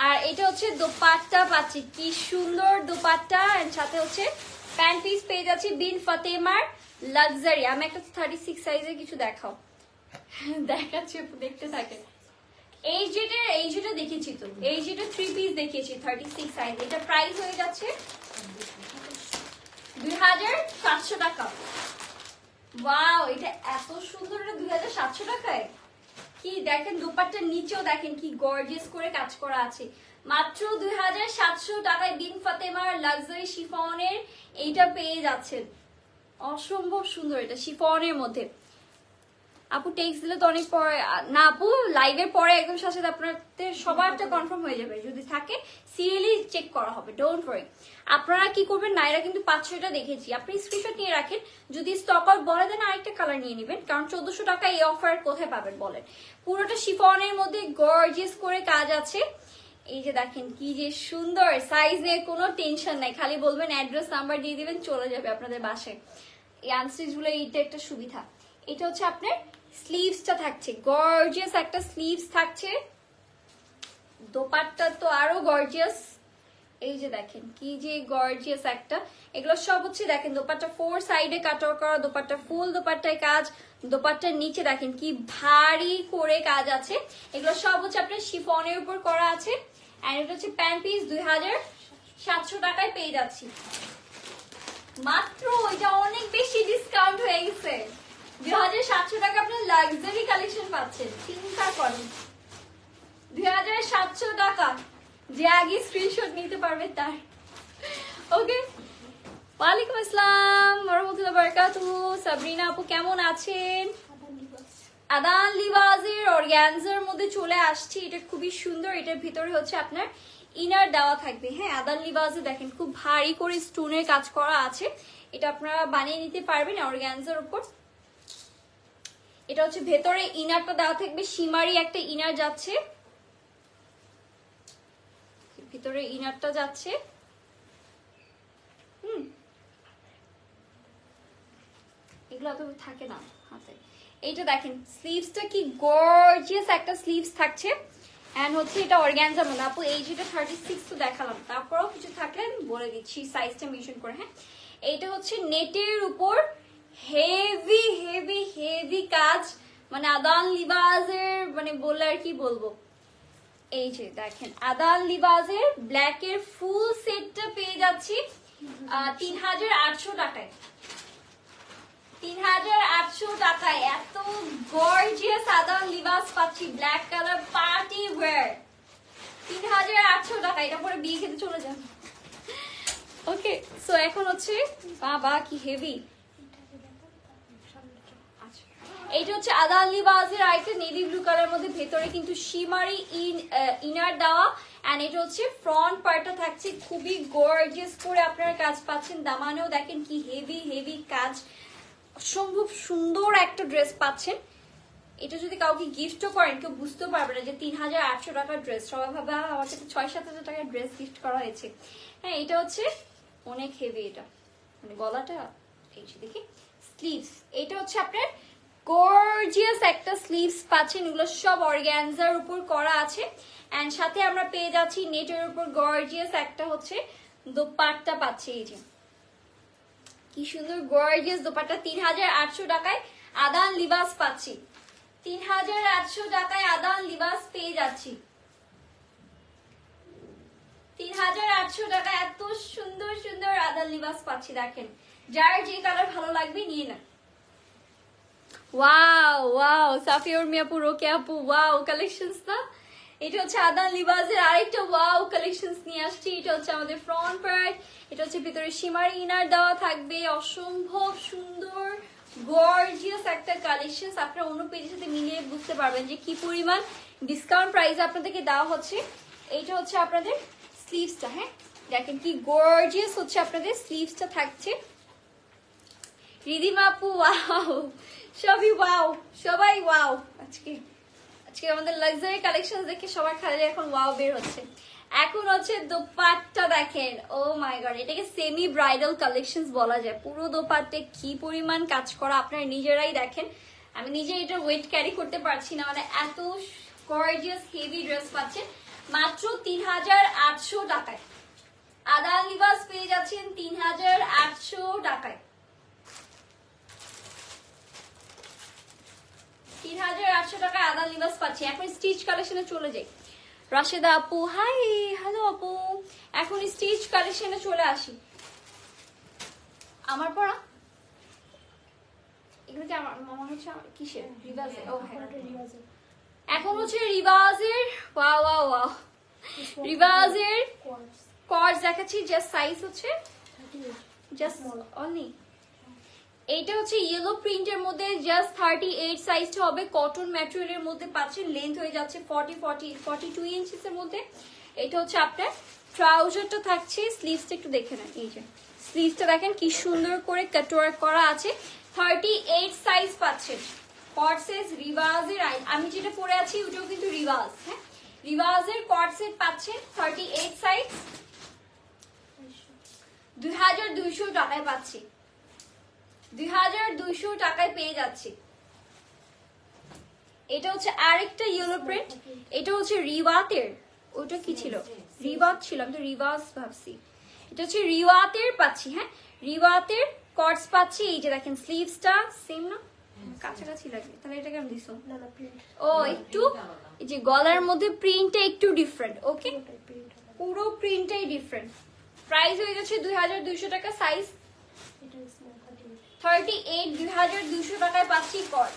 আর এটা হচ্ছে দোপাট্টা পাচ্ছি কি সুন্দর দোপাট্টা এন্ড সাথে হচ্ছে প্যান্ট পিস পেয়ে যাচ্ছি বিন ফাতেমার লাক্সারি আমি একটা thirty-six সাইজের কিছু দেখাও দেখাচ্ছি দেখতে থাকেন এই যেটা এই যেটা দেখিয়েছি তো এই যেটা three পিস দেখিয়েছি thirty-six সাইজ এটা প্রাইস হয়ে যাচ্ছে twenty-seven hundred টাকা Wow, এটা এত সুন্দর twenty-seven hundred টাকায় কি দেখেন দুপাট্টার নিচেও দেখেন কি গর্জিয়াস করে কাজ করা আছে মাত্র twenty-seven hundred টাকায় বিন ফাতেমার লাক্সারি শিফনের এইটা পেয়ে যাচ্ছেন অসম্ভব সুন্দর এটা শিফনের মধ্যে আপু টেক্সট দিলে তো অনেক পরে না আপু লাইভের পরে একদম সাথে আপনাদের সবারটা কনফার্ম হয়ে যাবে যদি থাকে সিরিয়ালি চেক করা হবে ডোন্ট ওয়ারি আপনারা কি করবেন নাইরা কিন্তু five hundred টা দেখেছি আপনি স্ক্রিনশট নিয়ে রাখেন যদি স্টক আউট বলে দেন আরেকটা কালার নিয়ে নেবেন কারণ fourteen hundred টাকা এই অফার কোথায় পাবেন বলেন পুরোটা শিফনের মধ্যে গর্জিয়াস করে কাজ আছে এই যে দেখেন কি যে সুন্দর সাইজে কোনো টেনশন নাই খালি বলবেন অ্যাড্রেস নাম্বার দিয়ে দিবেন চলে যাবে আপনাদের বাসায় এই আনস্টিচগুলো এইটা একটা সুবিধা এটা হচ্ছে আপনার sleeves টা থাকছে গর্জিয়াস একটা sleeves থাকছে দোপাট্টা তো আরো গর্জিয়াস এই যে দেখেন কি যে গর্জিয়াস একটা এগুলো সব হচ্ছে দেখেন দোপাট্টা four সাইডে কাটওয়ার করা দোপাট্টা ফুল দোপাট্টায় কাজ দোপাট্টার নিচে দেখেন কি ভারী করে কাজ আছে এগুলো সব হচ্ছে আপনার শিফনের উপর করা আছে আর এটা হচ্ছে প্যান্ট পিস twenty-seven hundred টাকায় পেয়ে যাচ্ছি মাত্র এটা অনেক বেশি ডিসকাউন্ট হয়ে গেছে twenty-seven hundred টাকা আপনি লাক্সারি কালেকশন পাচ্ছেন চিন্তা করুন twenty-seven hundred টাকা যে আগে স্ক্রিনশট নিতে পারবে তার ওকে ওয়া আলাইকুম আসসালাম ওয়া রাহমাতুল্লাহি ওয়া বারাকাতুহু সাবরিনা আপু কেমন আছেন আদান লিভাজের অর্গানজার মধ্যে চলে আসছে এটা খুবই সুন্দর এটার ভিতরে হচ্ছে আপনার ইনার দেওয়া থাকবে হ্যাঁ আদান লিভাজে দেখেন খুব ভারী করে স্টোনের কাজ করা আছে এটা আপনারা বানিয়ে নিতে পারবেন অর্গানজার উপর এটা হচ্ছে ভেতরে ইনারটা দেওয়া থাকবে শিমারি একটা ইনার যাচ্ছে ভিতরে ইনারটা যাচ্ছে হুম এগুলো তো থাকে না হাতে এইটা দেখেন স্লিভসটা কি গর্জিয়াস একটা স্লিভস থাকছে এন্ড হচ্ছে এটা অর্গানজা মানে আপু এই যেটা thirty-six তো দেখালাম তারপরও কিছু থাকলে বলে দিচ্ছি সাইজটা মেনশন করে হ্যাঁ এইটা হচ্ছে নেটের উপর হেভি হেভি হেভি কাজ মানে আদান লিবাজের মানে বললে আর কি বলবো এই যে দেখেন আদান লিবাজের ব্ল্যাক এর ফুল সেটটা পেয়ে যাচ্ছি thirty-eight hundred টাকায় thirty-eight hundred টাকায় এত গর্জিয়াস আদান লিবাজ পাচ্ছি black colour party wear thirty-eight hundred টাকা এটা পরে বিয়ে খেতে চলে যাবে ওকে সো এখন হচ্ছে বাবা কি হেভি এইটা হচ্ছে আদালি বাজের আইটা নেভি ব্লু কালার মধ্যে ভেতরে কিন্তু শিমারি ইনার দেওয়া এন্ড এটা হচ্ছে ফ্রন্ট পার্টটা থাকছে খুবই গর্জিয়াস করে আপনারা কাজ পাচ্ছেন দামানেও দেখেন কি হেভি হেভি কাজ অসম্ভব সুন্দর একটা ড্রেস পাচ্ছেন এটা যদি কাউকে গিফটও করেন কেউ বুঝতে পারবে না যে thirty-eight hundred টাকার ড্রেস সবাই ভাবে আমার কাছে six seven thousand টাকার ড্রেস গিফট করা হয়েছে হ্যাঁ এটা হচ্ছে অনেক হেভি এটা মানে গলাটা এই যে দেখি স্লিভস এটা হচ্ছে আপনার গর্জিয়াস একটা স্লিভস পাচ্ছেন এগুলো সব অর্গানজার উপর করা আছে এন্ড সাথে আমরা পেয়ে যাচ্ছি নেটের উপর গর্জিয়াস একটা হচ্ছে দোপাট্টা পাচ্ছি এই যে কি সুন্দর গর্জিয়াস দোপাট্টা thirty-eight hundred টাকায় আদান লিবাস পাচ্ছি thirty-eight hundred টাকায় আদান লিবাস পেয়ে যাচ্ছি thirty-eight hundred টাকায় এত সুন্দর সুন্দর আদান লিবাস পাচ্ছি দেখেন যার যে কালার ভালো লাগবে নিয়ে নেন Wow, wow, Safi or Mia Puro Kapu, wow, collections na. It was Adan Libas, right? Wow, collections near street, it was the front part. It was a bit of Shimarina, Dawa Thagbe, Oshum, Hope, Shundor, gorgeous actor collections. After one page of the Mille Busta Barbanji, Kipuriman, discount price after the Kedaw Hotchi. It was after the sleeves to hang. That can keep gorgeous, so chapter the sleeves to Thagchi. Ridimapu, wow. সবাই wow সবাই wow আজকে আজকে আমাদের luxury collection দেখে সবার খালি এখন wow বের হচ্ছে এখন হচ্ছে দোপাট্টা দেখেন ও মাই গড এটাকে সেমি ব্রাইডাল কালেকশনস বলা যায় পুরো দোপাট্টায় কি পরিমাণ কাজ করা আপনারা নিজেরাই দেখেন আমি নিজে এটা ওয়েট ক্যারি করতে পারছি না মানে এত গর্জিয়াস হেভি ড্রেস পাচ্ছেন মাত্র thirty-eight hundred টাকায় আদান লিবাস পেয়ে যাচ্ছেন thirty-eight hundred টাকায় thirty-eight hundred টাকা আদান লিবাস পাচ্ছি এখন স্টিচ কালেকশনে চলে যাই রাশেদা আপু হাই হ্যালো আপু এখন স্টিচ কালেকশনে চলে আসি আমার পড়া এটা আমার মামা হচ্ছে কিসের রিভার্সে ও হ্যাঁ রিভার্সে এখন হচ্ছে রিভার্সের ওয়া ওয়া ওয়া রিভার্সের কোর্স দেখাচ্ছি জাস্ট সাইজ হচ্ছে জাস্ট অনলি এটা হচ্ছে ইয়েলো প্রিন্টের মধ্যে জাস্ট thirty-eight সাইজটা হবে কটন ম্যাটেরিয়ালের মধ্যে পাচ্ছেন লেন্থ হয়ে যাচ্ছে forty forty forty-two ইঞ্চিস এর মধ্যে এটা হচ্ছে আপনার ট্রাউজারটা থাকছে স্লিভসটা একটু দেখে নেন এই যে স্লিভসটা দেখেন কি সুন্দর করে কাট ওয়ার্ক করা আছে thirty-eight সাইজ পাচ্ছেন কট সেজ রিভার্সের আমি যেটা পরে আছি ওটাও কিন্তু রিভার্স হ্যাঁ রিভার্সের কট সেট পাচ্ছেন thirty-eight সাইজ twenty-two hundred টাকায় পাচ্ছি twenty-two hundred টাকায় পেয়ে যাচ্ছে এটা হচ্ছে আরেকটা ইয়েলো প্রিন্ট এটা হচ্ছে রিভাতের ওটা কি ছিল রিভাত ছিল আমি তো রিভাস ভাবছি এটা হচ্ছে রিভাতের পাচ্ছি হ্যাঁ রিভাতের কটস পাচ্ছি এই যে দেখেন স্লিভসটা সেম না কাছাকাছি লাগে তাহলে এটা কেমন দিছো না না প্রিন্ট ও একটু এই যে গলার মধ্যে প্রিন্টটা একটু ডিফারেন্ট ওকে পুরো প্রিন্টটাই ডিফারেন্ট প্রাইস হয়ে যাচ্ছে twenty-two hundred টাকা সাইজ এটা thirty-eight twenty-two hundred টাকায় পাচ্ছি কট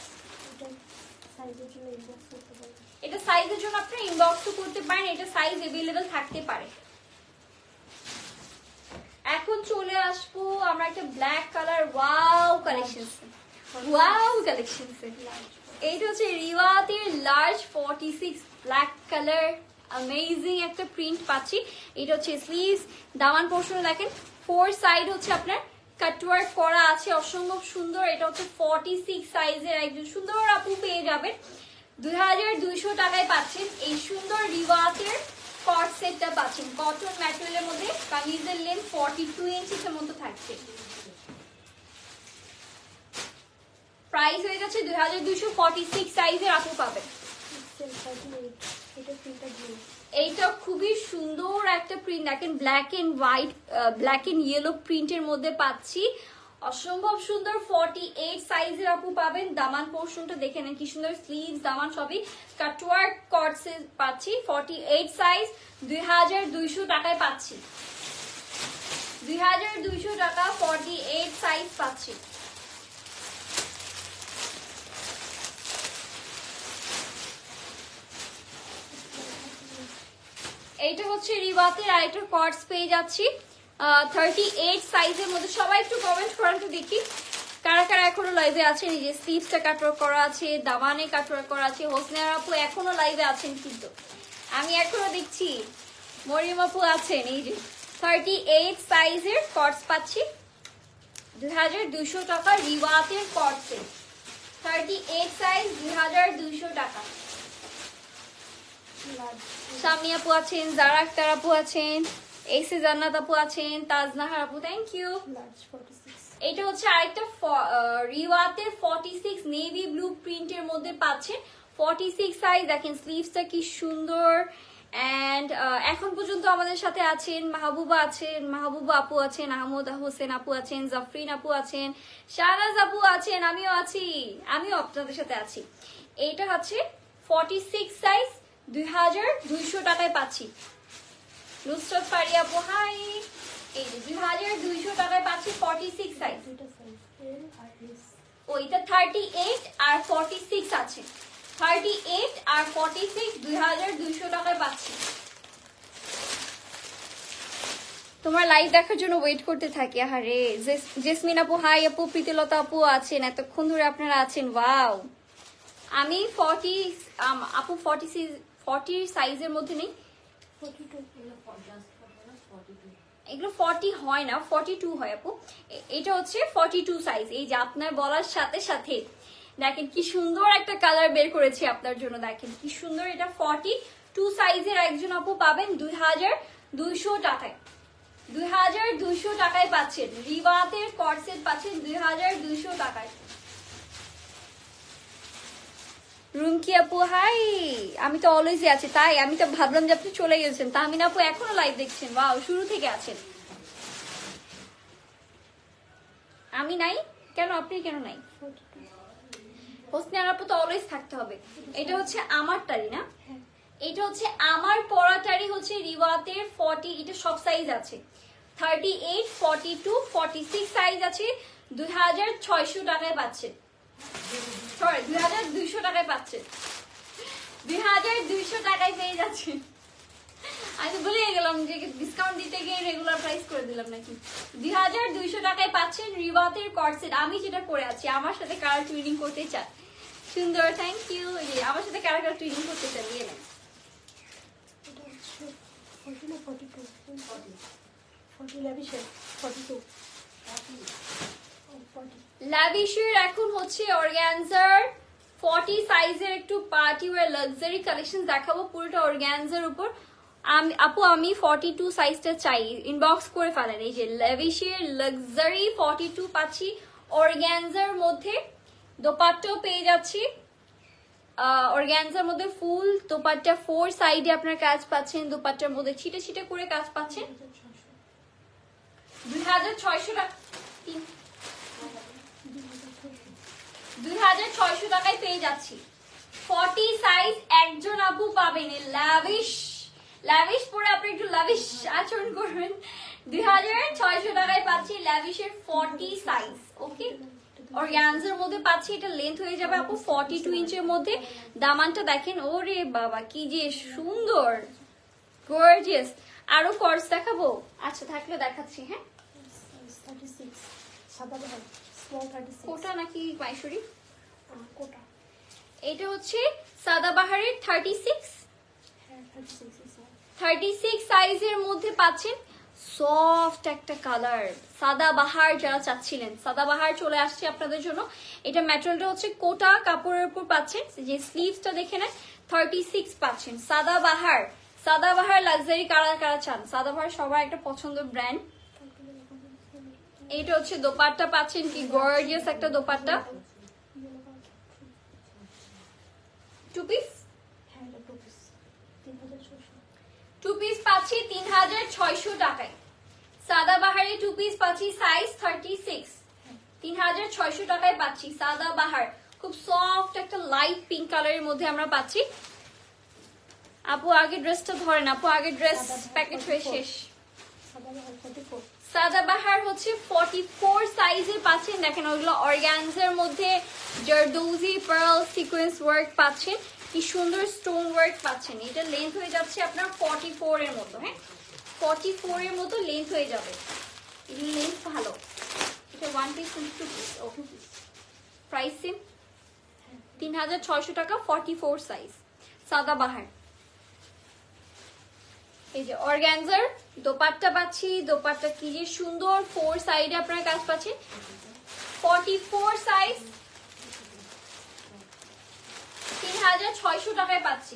এটা সাইজের জন্য ইনবক্স করতে পারেন এটা সাইজের জন্য আপনি ইনবক্স করতে পারেন এটা সাইজ अवेलेबल থাকতে পারে এখন চলে আসবো আমরা একটা black colour wow collections wow collections এইটা হচ্ছে রিভাতের large forty-six black colour amazing একটা প্রিন্ট পাচ্ছি এটা হচ্ছে স্লিভস দামান পোর্শন দেখেন ফোর সাইড হচ্ছে আপনার কাটওয়ার্ক করা আছে অসম্ভব সুন্দর এটা হচ্ছে forty-six সাইজের একদম সুন্দর আপু পেয়ে যাবেন twenty-two hundred টাকায় পাচ্ছেন এই সুন্দর রিভাতের কট সেটটা পাচ্ছেন কটন ম্যাটেরিয়ালের মধ্যে কামিজের লেন্থ forty-two ইঞ্চিস এর মতো থাকছে প্রাইস হয়ে যাচ্ছে twenty-two forty-six সাইজের আপু পাবেন এটা প্রিন্টটা দিন এইটা খুবই সুন্দর একটা প্রিন্ট দেখেন black and white black and yellow প্রিন্টের মধ্যে পাচ্ছি অসম্ভব সুন্দর forty-eight সাইজের আপু পাবেন দামান পোরশনটা দেখেন কি সুন্দর স্লিভস দামান সবই কাটওয়ার্ক কটসে পাচ্ছি forty-eight সাইজ twenty-two hundred টাকায় পাচ্ছি twenty-two hundred টাকা forty-eight সাইজ পাচ্ছি এইটা হচ্ছে রিভাতের আইটার কটস পেয়ে যাচ্ছি thirty-eight সাইজের মধ্যে সবাই একটু কমেন্ট করেন তো দেখি কারা কারা এখনো লাইভে আছেন এই যে স্লিভসটা কাটওয়ার্ক করা আছে দামানে কাটওয়ার্ক করা আছে হোসনার আপু এখনো লাইভে আছেন কিন্তু আমি এখনো দেখছি মরিয়ম আপু আছেন এই যে thirty-eight সাইজের কটস পাচ্ছি twenty-two hundred টাকা রিভাতের কটসে thirty-eight সাইজ twenty-two hundred টাকা সামিয়া আপু আছেন জারা আক্তার আপু আছেন এসে জান্নাত আপু আছেন তাজনাহার আপু থ্যাংক ইউ এটা হচ্ছে আরেকটা রিওয়াতে forty-six নেভি ব্লু প্রিন্টের মধ্যে পাচ্ছেন forty-six সাইজ দেখেন স্লিভসটা কি সুন্দর এন্ড এখন পর্যন্ত আমাদের সাথে আছেন মাহবুবা আছেন মাহবুবা আপু আছেন আহমদ হোসেন আপু আছেন জাফরিন আপু আছেন শাহনাজ আপু আছেন আমিও আছি আমিও আপনাদের সাথে আছি এইটা হচ্ছে forty-six সাইজ twenty-two hundred টাকায় পাচ্ছি লুস্টর ফারিয়া আপু হাই এই twenty-two hundred টাকায় পাচ্ছি forty-six সাইজ ও এটা thirty-eight আর forty-six আছে thirty-eight আর forty-six twenty-two hundred টাকায় পাচ্ছি তোমার লাইভ দেখার জন্য ওয়েট করতে থাকি আরে জেসমিন আপু হাই আপু প্রীতিলতা আপু আছেন এতক্ষণ ধরে আপনারা আছেন ওয়াও আমি forty আপু forty সাইজের মধ্যে নেই এগুলো forty হয় না forty-two হয় আপু এটা হচ্ছে forty-two সাইজ এই যে আপনার বলার সাথে সাথে দেখেন কি সুন্দর একটা কালার বের করেছি আপনার জন্য দেখেন কি সুন্দর এটা forty-two সাইজের একজন আপু পাবেন twenty-two hundred টাকায় twenty-two hundred টাকায় পাচ্ছেন রিভাতের কটসেট পাচ্ছেন twenty-two hundred টাকায় রুমকি আপু হাই আমি তো অলওয়েজই আছি তাই আমি তো ভাবলাম যে আপনি চলে গেছেন তাহমিনা আপু এখনো লাইভ দেখছেন ওয়াও শুরু থেকে আছেন আমি নাই কেন আপনি কেন নাই হোসনার আপু তো অলওয়েজ থাকতে হবে এটা হচ্ছে আমার টারি না এটা হচ্ছে আমার পরাটারি হচ্ছে রিভাতের forty এটা সব সাইজ আছে thirty-eight forty-two forty-six সাইজ আছে twenty-six hundred টাকায় পাচ্ছেন Sorry, two thousand two hundred টাকায় পাচ্ছে, two thousand two hundred টাকায় পেয়ে যাচ্ছে। আমি ভুলে গেলাম যে ডিসকাউন্ট দিতে গিয়ে রেগুলার প্রাইস করে দিলাম নাকি। two thousand two hundred টাকায় পাচ্ছেন রিওয়াতের কর্সেট। আমি যেটা পরে আছি, আমার সাথে কার টুইনিং করতে চান? সুন্দর, থ্যাংক ইউ। আমার সাথে কার কার টুইনিং করতে চান? নিয়ে নেন। ল্যাভিশের এখন হচ্ছে অর্গানজার forty সাইজের একটু পার্টি ওয়্যার লাক্সারি কালেকশন দেখাবো, পুরোটা অর্গানজার উপর। আমি আপু আমি forty-two সাইজটা চাই, ইনবক্স করে ফেলেন। এই যে ল্যাভিশের লাক্সারি forty-two পাচ্ছি অর্গানজার মধ্যে, দোপাট্টাও পেয়ে যাচ্ছি অর্গানজার মধ্যে ফুল দোপাট্টা, ফোর সাইডে আপনার কাজ পাচ্ছেন দোপাট্টার মধ্যে, ছিটে ছিটে করে কাজ পাচ্ছেন। দুই হাজার ছয়শো টাকা দুই হাজার ছয়শো টাকায় পেয়ে যাচ্ছি ফর্টি সাইজ। একজন আপু পাবেন লাভিশ, লাভিশ পরে আপনি একটু লাভিশ আচরণ করবেন। দুই হাজার ছয়শো টাকায় পাচ্ছি লাভিশের ফর্টি সাইজ, ওকে, অর্গানজার মধ্যে পাচ্ছি। এটা লেন্থ হয়ে যাবে আপু forty-two ইঞ্চের মধ্যে। দামানটা দেখেন, ওরে বাবা কি যে সুন্দর, গর্জিয়াস। আরো কর্স দেখাবো, আচ্ছা থাকলে দেখাচ্ছি। হ্যাঁ, কোটা নাকি মাইসুরি? এটা হচ্ছে সাদাবাহারের thirty-six সাইজের মধ্যে পাচ্ছেন। সফট একটা কালার, সাদাবাহার যারা চাচ্ছিলেন সাদাবাহার চলে আসছে আপনাদের জন্য। এটা ম্যাটেরিয়ালটা হচ্ছে কোটা কাপড়ের উপর পাচ্ছেন, যে স্লিভসটা দেখে নেন thirty-six পাচ্ছেন। সাদাবাহার, সাদাবাহার লাক্সারি কারা কারা চান? সাদাবাহার সবার একটা পছন্দের ব্র্যান্ড। এটা হচ্ছে দোপাট্টা পাচ্ছেন, কি গর্জিয়াস একটা dupatta. Two piece two piece পাচ্ছি তিন হাজার ছয়শো টাকায়। সাদাবাহারে টু পিস পাচ্ছি সাইজ thirty-six, তিন হাজার ছয়শো টাকায় পাচ্ছি সাদাবাহার। খুব সফট একটা লাইট পিঙ্ক কালারের মধ্যে আমরা পাচ্ছি। আপু আগে ড্রেসটা ধরেন, আপু আগে ড্রেস প্যাকেট হয়ে শেষ। সাদাবাহার হচ্ছে forty-four সাইজে পাচ্ছেন, দেখেন ওগুলো অর্গানজার মধ্যে জারদৌজি পার্ল সিকোয়েন্স ওয়ার্ক পাচ্ছেন, কি সুন্দর স্টোন ওয়ার্ক পাচ্ছেন। এটা লেন্থ হয়ে যাচ্ছে আপনার forty-four এর মতো। হ্যাঁ, forty-four এর মতো লেন্থ হয়ে যাবে। এটা লেন্থ ভালো, এটা one piece two piece, okay. Price same তিন হাজার ছয়শো টাকা, forty-four সাইজ সাদাবাহার। এই যে অর্গানজার দোপাট্টা পাচ্ছি, দোপাট্টা কি যে সুন্দর, ফোর সাইডে আপনারা কাজ পাচ্ছেন, forty-four সাইজ তিন হাজার ছয়শো টাকায় পাচ্ছি।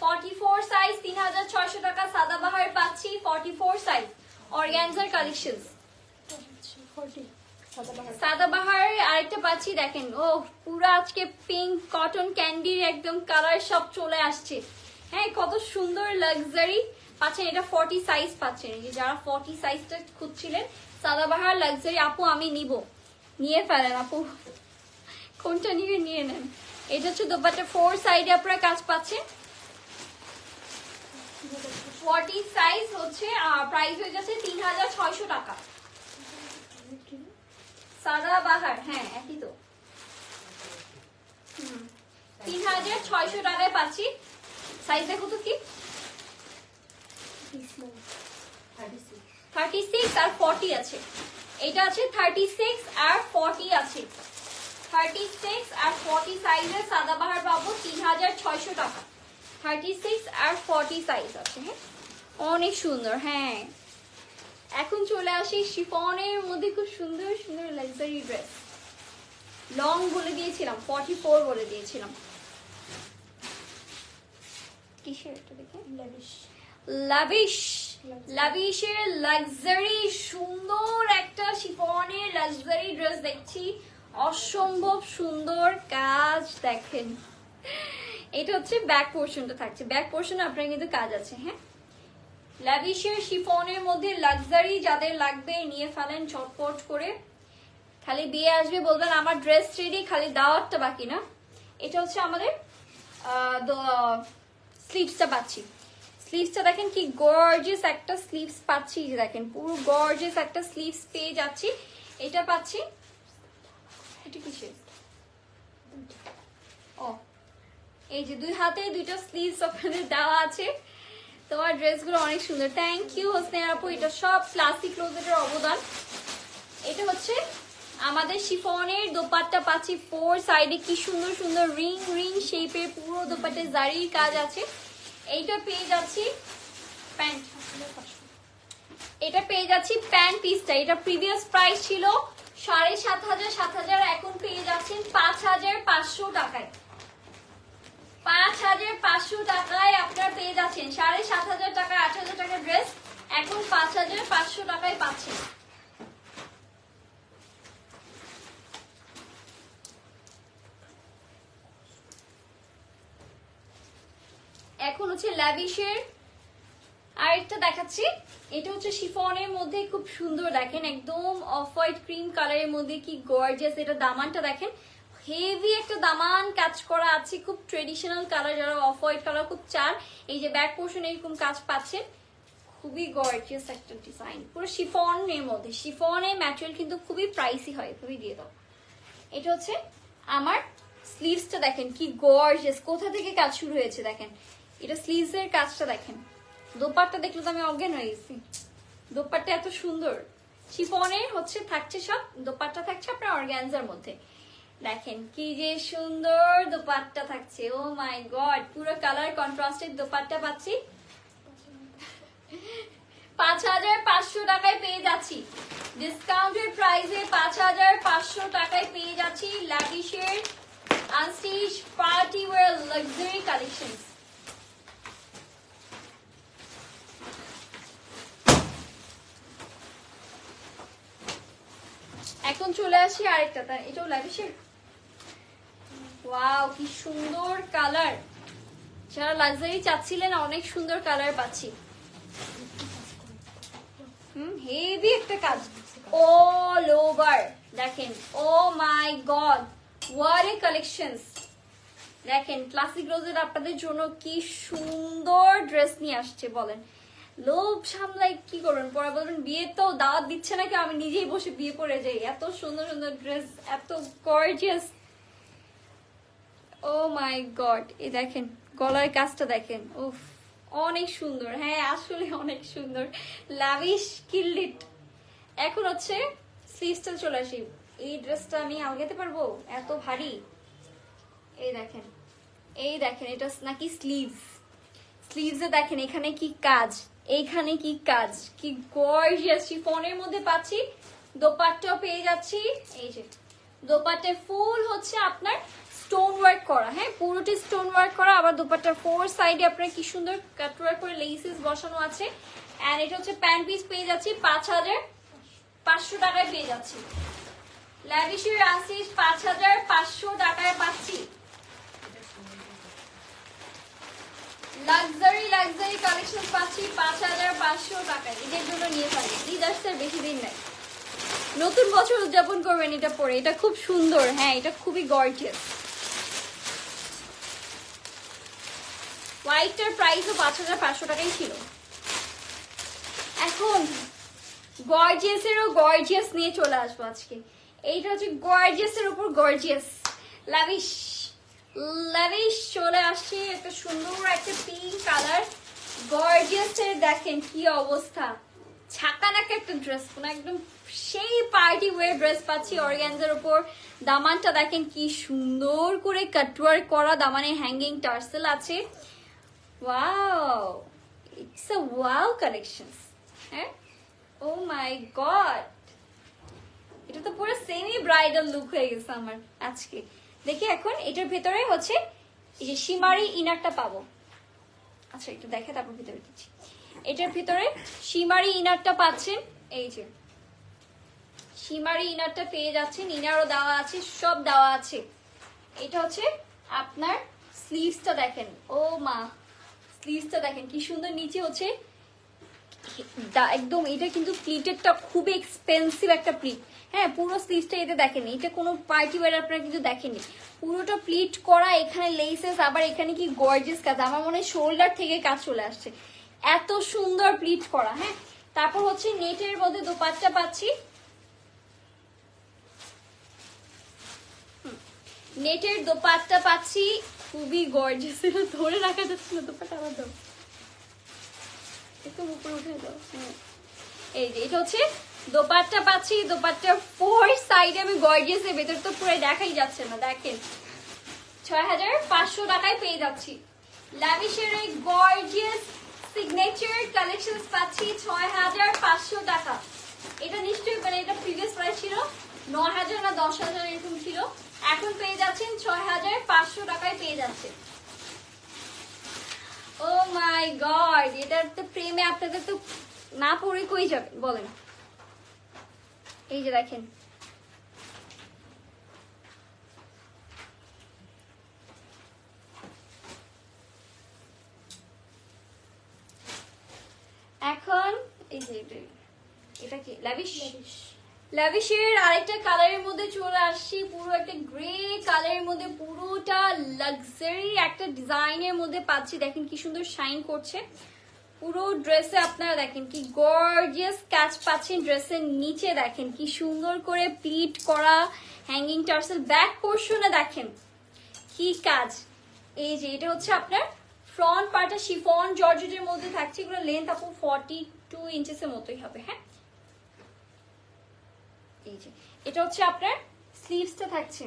forty-four সাইজ তিন হাজার ছয়শো টাকা, সাদাবাহার পাচ্ছি forty-four size organza collection. Sadabahar আরেকটা পাচ্ছি, দেখেন ও পুরো আজকে পিঙ্ক কটন ক্যান্ডির একদম কালার সব চলে আসছে। হ্যাঁ, কত সুন্দর লাক্সারি পাচ্ছেন। এটা forty সাইজ পাচ্ছেন, এই যে যারা forty সাইজটা খুঁজছিলেন সাদাবাহার লাক্সারি। আপু আমি নিব, নিয়ে ফেলেন আপু, কোনটা নিয়ে নিয়ে নেন। এটা হচ্ছে দোপাট্টা, ফোর সাইডে আপনারা কাজ পাচ্ছেন, forty সাইজ হচ্ছে প্রাইস হয়ে যাচ্ছে তিন হাজার ছয়শো টাকা। সাদাবাহার, হ্যাঁ একই তো, তিন হাজার ছয়শো টাকায় পাচ্ছি। সাইজ দেখো তো কি thirty-six আর forty আছে, এটা আছে thirty-six আর forty আছে, thirty-six আর forty সাইজের সাদাবাহার পাবো তিন হাজার ছয়শো টাকা। thirty-six আর forty সাইজ আছে, হ্যাঁ অনেক সুন্দর। হ্যাঁ, এখন চলে আসি শিফনের মধ্যে খুব সুন্দর সুন্দর লাক্সারি ড্রেস। লং বলে দিয়েছিলাম, forty-four বলে দিয়েছিলাম। লাক্সারি সুন্দর একটা শিফনের লাক্সারি ড্রেস দেখছি, অসম্ভব সুন্দর কাজ। দেখেন এটা হচ্ছে ব্যাক পোর্শনটা থাকছে, ব্যাক পোর্শনে আপনার কিন্তু কাজ আছে। হ্যাঁ, লাভিশের শিফনের মধ্যে লাক্সারি, যাদের লাগবে নিয়ে ফেলেন চটপট করে। খালি দিয়ে আসবে বলবেন আমার ড্রেস রেডি, খালি দাওয়াতটা বাকি না। এটা হচ্ছে আমাদের স্লিভসটা পাচ্ছি, স্লিভসটা দেখেন কি গর্জিয়াস একটা স্লিভস পাচ্ছি, দেখেন পুরো গর্জিয়াস একটা স্লিভস পেয়ে যাচ্ছি। এটা পাচ্ছি এটা কি শেড? ও এই যে দুই হাতে দুটো স্লিভস আপনাদের দেওয়া আছে। তোমার ড্রেসগুলো অনেক সুন্দর, থ্যাংক ইউ হোসনাইয়া আপু। এটা সব ক্লাসিক ক্লোজেটের অবদান। এটা হচ্ছে আমাদের শিফনের দোপাট্টা পাচ্ছি ফোর সাইডে, কি সুন্দর সুন্দর রিং রিং শেপের পুরো দোপাট্টা জারির কাজ আছে। এইটা পেয়ে যাচ্ছি প্যান্ট, এটা পেয়ে যাচ্ছি প্যান্ট পিসটা। এটা প্রিভিয়াস প্রাইস ছিল সাড়ে সাত হাজার সাত হাজার এখন পেয়ে যাচ্ছেন পাঁচ হাজার পাঁচশো টাকায়। পাঁচ হাজার পাঁচশো টাকায় আপনারা পেয়ে যাচ্ছেন সাড়ে সাত হাজার টাকা আট হাজার টাকার ড্রেস এখন পাঁচ হাজার পাঁচশো টাকায় পাচ্ছেন। এখন হচ্ছে ল্যাভিশের আরেকটা দেখাচ্ছি, এটা হচ্ছে শিফনের মধ্যে খুব সুন্দর, দেখেন একদম অফ হোয়াইট ক্রিম কালারের মধ্যে, কি গর্জিয়াস। এটা দামানটা দেখেন, হেভি একটা দামান কাজ করা আছে, খুব ট্রেডিশনাল কালার, যারা অফ হোয়াইট কালার খুব চান। এই যে ব্যাক পোর্শন এরকম কাজ পাচ্ছেন, খুবই গর্জিয়াস একটা ডিজাইন, পুরো শিফনের মধ্যে। শিফনের ম্যাটেরিয়াল কিন্তু খুবই প্রাইসি হয়, খুবই দিয়ে দাও। এটা হচ্ছে আমার স্লিভসটা দেখেন কি গর্জিয়াস, কোথা থেকে কাজ শুরু হয়েছে দেখেন, এটা স্লিভস এর কাজটা দেখেন। দোপাট্টা দেখলে তো আমি অজ্ঞান হয়ে গেছি, দোপাট্টা এত সুন্দর। শিফনের হচ্ছে থাকছে সব, দোপাট্টা থাকছে আপনার অর্গানজার মধ্যে, দেখেন কি যে সুন্দর দোপাট্টা থাকছে। ও মাই গড, পুরো কালার কন্ট্রাস্টের দোপাট্টা পাচ্ছি পাঁচ হাজার পাঁচশো টাকায় পেয়ে যাচ্ছি ডিসকাউন্টের প্রাইসে। পাঁচ হাজার পাঁচশো টাকায় পেয়ে যাচ্ছি ল্যাভিশের unstitch party wear luxury collection. এখন চলে আসি আরেকটা, তার এটাও ল্যাভিশের। ওয়াও কি সুন্দর কালার, যারা লাক্সারি চাচ্ছিলেন অনেক সুন্দর কালার পাচ্ছি। হুম হেভি একটা কাজ অল ওভার দেখেন। Oh my God what a collections, দেখেন ক্লাসিক রোজের আপনাদের জন্য কি সুন্দর ড্রেস নিয়ে আসছে। বলেন লোভ সামলাই কি করবেন, পরে বলবেন বিয়ে তো দাওয়াত দিচ্ছে না কেউ, আমি নিজেই বসে বিয়ে পরে যাই, এত সুন্দর সুন্দর ড্রেস, এত গর্জিয়াস। ও মাই গড এই দেখেন গলার কাজটা দেখেন, উফ অনেক সুন্দর, হ্যাঁ আসলে অনেক সুন্দর, লাভিশ কিল্ড ইট। এখন হচ্ছে স্লিভসটা চলে আসি, এই ড্রেসটা আমি আলগাতে পারবো, এত ভারী। এই দেখেন এই দেখেন এটা নাকি স্লিভস, স্লিভসে দেখেন এখানে কি কাজ, এইখানে কি কাজ, কি গর্জিয়াস। শিফনের মধ্যে পাচ্ছি, দোপাট্টাও পেয়ে যাচ্ছি। এই যে দোপাট্টা ফুল হচ্ছে আপনার স্টোন ওয়ার্ক করা, হ্যাঁ পুরোটি স্টোন ওয়ার্ক করা। আবার দোপাট্টা ফোর সাইডে আপনার কি সুন্দর কাট ওয়ার্ক করে লেসেস বসানো আছে। এন্ড এটা হচ্ছে প্যান্ট পিস পেয়ে যাচ্ছি পাঁচ হাজার পাঁচশো টাকায় পেয়ে যাচ্ছি। ল্যাভিশের আশিস পাঁচ হাজার পাঁচশো টাকায় পাচ্ছি লাক্সারি লাক্সারি কালেকশন পাচ্ছি পাঁচ হাজার পাঁচশো টাকায়। এদের জন্য নিয়ে থাকি, এই দাসটার বেশি দিন নাই, নতুন বছর উদযাপন করবেন এটা পরে। এটা খুব সুন্দর, হ্যাঁ এটা খুবই গর্জিয়াস। হোয়াইটের প্রাইসও পাঁচ হাজার পাঁচশো টাকাই ছিল। এখন গর্জিয়াসেরও গর্জিয়াস নিয়ে চলে আসবো আজকে। এইটা হচ্ছে গর্জিয়াসের উপর গর্জিয়াস, লাভিশ লাভিশ চলে আসছে। একটা সুন্দর একটা পিঙ্ক কালার, গর্জিয়াস এর দেখেন কি অবস্থা, ছাকানাকে একটা ড্রেস, কোন একদম সেই পার্টি ওয়্যার ড্রেস পাচ্ছি অর্গানজার উপর। দামানটা দেখেন কি সুন্দর করে কাটওয়ার্ক করা, দামানে হ্যাঙ্গিং টার্সেল আছে। Wow it's a wow collections, হ্যাঁ ও মাই গড এটা তো পুরো সেমি ব্রাইডাল লুক হয়ে গেছে আমার আজকে। দেখি এখন এটার ভেতরে হচ্ছে এই যে শিমারি ইনারটা পাবো, আচ্ছা একটু দেখে তারপর ভিতরে দিচ্ছি। এটার ভিতরে শিমারি ইনারটা পাচ্ছেন, এই যে শিমারি ইনারটা পেয়ে যাচ্ছেন, ইনারও দেওয়া আছে, সব দেওয়া আছে। এটা হচ্ছে আপনার স্লিভসটা দেখেন, ও মা স্লিভসটা দেখেন কি সুন্দর, নিচে হচ্ছে একদম এটা কিন্তু প্লিটেডটা খুবই এক্সপেন্সিভ একটা প্লিট, হ্যাঁ পুরো স্লিভসটা এটা দেখেন, এটা কোনো পার্টি ওয়্যার আপনারা কিন্তু দেখেননি, পুরোটা প্লিট করা, এখানে লেসেস, আবার এখানে কি গর্জিয়াস কাজ, আমার মনে হয় শোল্ডার থেকে কাজ চলে আসছে, এত সুন্দর প্লিট করা। হ্যাঁ তারপর হচ্ছে নেটের মধ্যে দোপাট্টা পাচ্ছি, নেটের দোপাট্টা পাচ্ছি, খুবই গর্জিয়াস। ধরে রাখা যাচ্ছে না, দোপাট্টা আবার দাও, একটু উপরে উঠে দাও। এই যে এটা হচ্ছে দোপাট্টা পাচ্ছি, দোপাট্টার ফোর সাইডে আমি গর্জিয়াস, এর ভেতর তো পুরো দেখাই যাচ্ছে না, দেখেন ছয় হাজার পাঁচশো টাকায় পেয়ে যাচ্ছি। লাভিশের এই গর্জিয়াস সিগনেচার কালেকশন পাচ্ছি ছয় হাজার পাঁচশো টাকা। এটা নিশ্চয়ই মানে এটা প্রিভিয়াস প্রাইস ছিল নয় হাজার না দশ হাজার এরকম ছিল, এখন পেয়ে যাচ্ছেন ছয় হাজার পাঁচশো টাকায় পেয়ে যাচ্ছে। ও মাই গড, এটার তো প্রেমে আপনাদের তো না পড়ে কই যাবে বলেন। এই যে দেখেন এখন এই যে এটা কি লাভিশ, লাভিশের আরেকটা কালারের মধ্যে চলে আসছি, পুরো একটা গ্রে কালারের মধ্যে, পুরোটা লাক্সারি একটা ডিজাইনের মধ্যে পাচ্ছি। দেখেন কি সুন্দর শাইন করছে পুরো ড্রেসে, আপনারা দেখেন কি গর্জিয়াস কাজ পাচ্ছেন ড্রেসের নিচে, দেখেন কি সুন্দর করে প্লিট করা হ্যাঙ্গিং টার্সেল, ব্যাক পোর্শনে দেখেন কি কাজ। এই যে এটা হচ্ছে আপনার ফ্রন্ট পার্টটা শিফন জর্জেটের মধ্যে থাকছে, এগুলো লেন্থ আপু ফর্টি টু ইঞ্চেসের মতোই হবে। হ্যাঁ এই যে এটা হচ্ছে আপনার স্লিভসটা থাকছে,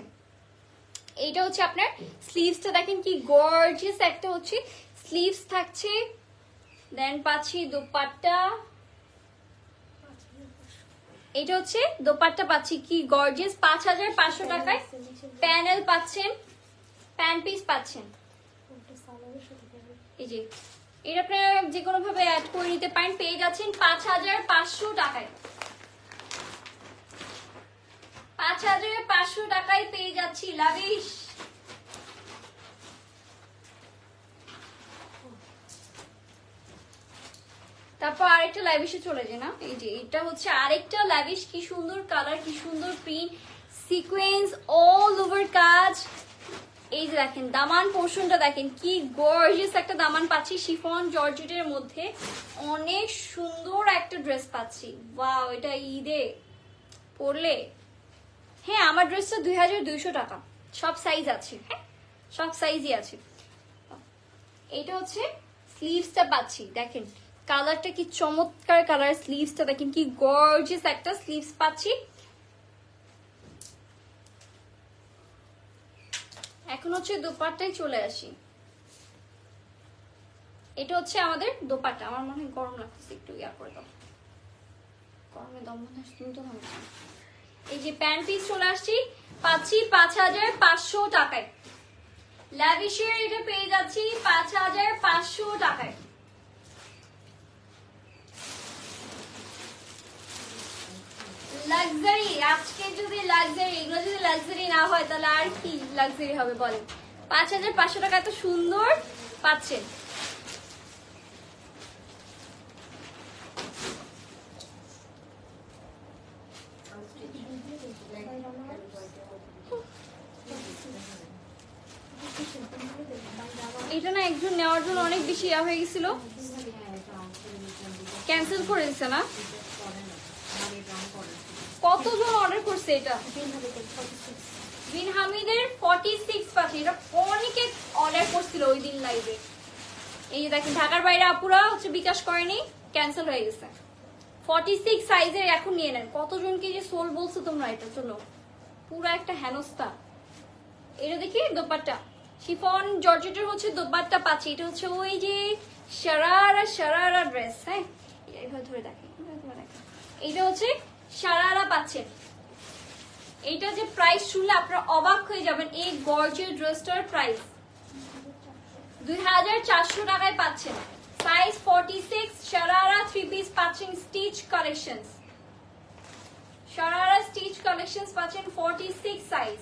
এইটা হচ্ছে আপনার স্লিভসটা, দেখেন কি গর্জিয়াস একটা হচ্ছে স্লিভস থাকছে। দেন পাচ্ছি দোপাট্টা, এটা হচ্ছে দোপাট্টা পাচ্ছি কি গর্জিয়াস পাঁচ হাজার পাঁচশো টাকায়। প্যানেল পাচ্ছেন, প্যান্ট পিস পাচ্ছেন, এই যে এটা আপনারা যে কোনো ভাবে অ্যাড করে নিতে পারেন, পেয়ে যাচ্ছেন পাঁচ হাজার পাঁচশো টাকায়। পাঁচ হাজার পাঁচশো টাকায় পেয়ে যাচ্ছি লাভিশ। তারপর আরেকটা লাভিশে চলে যায় না, এই যে এটা হচ্ছে আরেকটা লাভিশ, কি সুন্দর কালার, কি সুন্দর প্রিন্ট, সিকোয়েন্স অল ওভার কাজ। এই যে দেখেন দামান পোর্শনটা, দেখেন কি গর্জিয়াস একটা দামান পাচ্ছি শিফন জর্জেটের মধ্যে, অনেক সুন্দর একটা ড্রেস পাচ্ছি। ওয়াও, এটা ঈদে পরলে, হ্যাঁ আমার ড্রেসটা দুই হাজার দুইশো টাকা, সব সাইজ আছে, হ্যাঁ সব সাইজই আছে। এটা হচ্ছে স্লিভসটা পাচ্ছি, দেখেন কালারটা কি চমৎকার কালার, স্লিভসটা দেখেন কি গর্জিয়াস একটা স্লিভস পাচ্ছি। এখন হচ্ছে দোপাট্টায় চলে আসি, এটা হচ্ছে আমাদের দোপাট্টা। আমার মনে হয় গরম লাগছে, একটু ইয়া করে দাও, গরমে দম মনে হয় শুনতে হবে। এই যে প্যান্ট পিস চলে আসছি, পাচ্ছি পাঁচ হাজার পাঁচশো টাকায়। লাভিশের এটা পেয়ে যাচ্ছি পাঁচ হাজার পাঁচশো টাকায়। লাক্সারি, আজকে যদি লাক্সারি এগুলো যদি লাক্সারি না হয় তাহলে আর কি লাক্সারি হবে বলেন। পাঁচ হাজার পাঁচশো টাকা এত সুন্দর পাচ্ছেন। এটা না একজন নেওয়ার জন্য অনেক বেশি ইয়া হয়ে গেছিল, ক্যান্সেল করে দিচ্ছে না? কতজন অর্ডার করছে এটা? বিন হামিদের ফর্টি সিক্স পাচ্ছি, এটা অনেকে অর্ডার করছিল ওই দিন লাইভে। এই যে দেখেন ঢাকার বাইরে আপুরা হচ্ছে বিকাশ করেনি, ক্যান্সেল হয়ে গেছে। ফর্টি সিক্স সাইজের এখন নিয়ে নেন, কতজনকে যে সোল বলছো তোমরা এটার জন্য, পুরো একটা হেনস্থা। এটা দেখি দোপাট্টা শিফন জর্জেটের হচ্ছে দোপাট্টা পাচ্ছি, এটা হচ্ছে ওই যে শারারা শারারা ড্রেস, হ্যাঁ এইভাবে ধরে দেখে, এটা হচ্ছে শারারা পাচ্ছেন। এইটা যে প্রাইস শুনলে আপনারা অবাক হয়ে যাবেন, এই গর্জিয়াস ড্রেসটার প্রাইস দুই হাজার চারশো টাকায় পাচ্ছেন। Size forty six, sharara three piece পাচ্ছেন, stitch collection, sharara stitch collection পাচ্ছেন ফর্টি সিক্স সাইজ।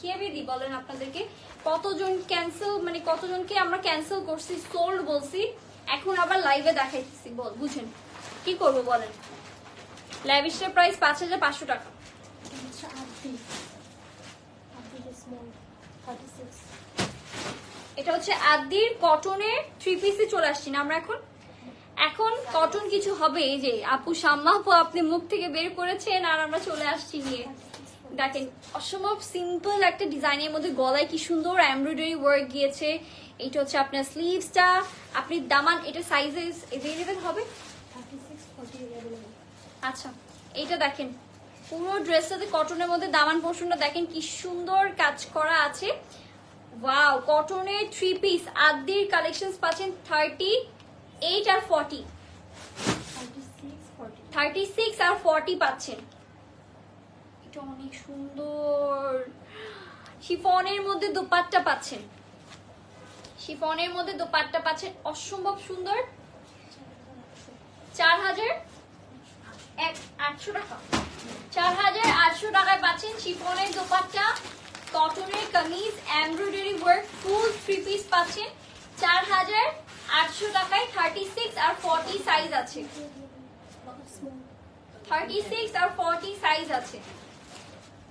কে বিদি বলেন আপনাদেরকে, কতজন ক্যান্সেল মানে কতজনকে আমরা ক্যান্সেল করছি, সোল্ড বলছি, এখন আবার লাইভে দেখাইতেছি, বুঝেন কি করবো বলেন। লাভিশের প্রাইস পাঁচ হাজার পাঁচশো টাকা। এটা হচ্ছে আদির কটনের থ্রি পিসে চলে আসছি না আমরা এখন, এখন কটন কিছু হবে। এই যে আপু সাম্মা আপু আপনি মুখ থেকে বের করেছেন আর আমরা চলে আসছি নিয়ে। দেখেন অসম্ভব সিম্পল একটা ডিজাইনের মধ্যে গলায় কি সুন্দর এমব্রয়ডারি ওয়ার্ক গিয়েছে। এটা হচ্ছে আপনার স্লিভসটা, আপনি দামান এটা সাইজেস এভেলেবেল হবে থার্টি সিক্স ফর্টি। আচ্ছা এইটা দেখেন পুরো ড্রেসটাতে কটনের মধ্যে দামান পোর্শনটা দেখেন কি সুন্দর কাজ করা আছে। ওয়াও, কটনের থ্রি পিস আদির কালেকশনস পাচ্ছেন থার্টি এইট আর ফর্টি, থার্টি সিক্স আর ফর্টি পাচ্ছেন। এটা অনেক সুন্দর শিফনের মধ্যে দোপাট্টা পাচ্ছেন, শিফনের মধ্যে দোপাট্টা পাচ্ছেন অসম্ভব সুন্দর। চার হাজার আটশো টাকা চার হাজার আটশো টাকায় পাচ্ছেন শিফনের দোপাট্টা, কটনের kameez, embroidery work, full three piece পাচ্ছেন চার হাজার আটশো টাকায়। থার্টি সিক্স আর ফর্টি সাইজ আছে, থার্টি সিক্স আর ফর্টি সাইজ আছে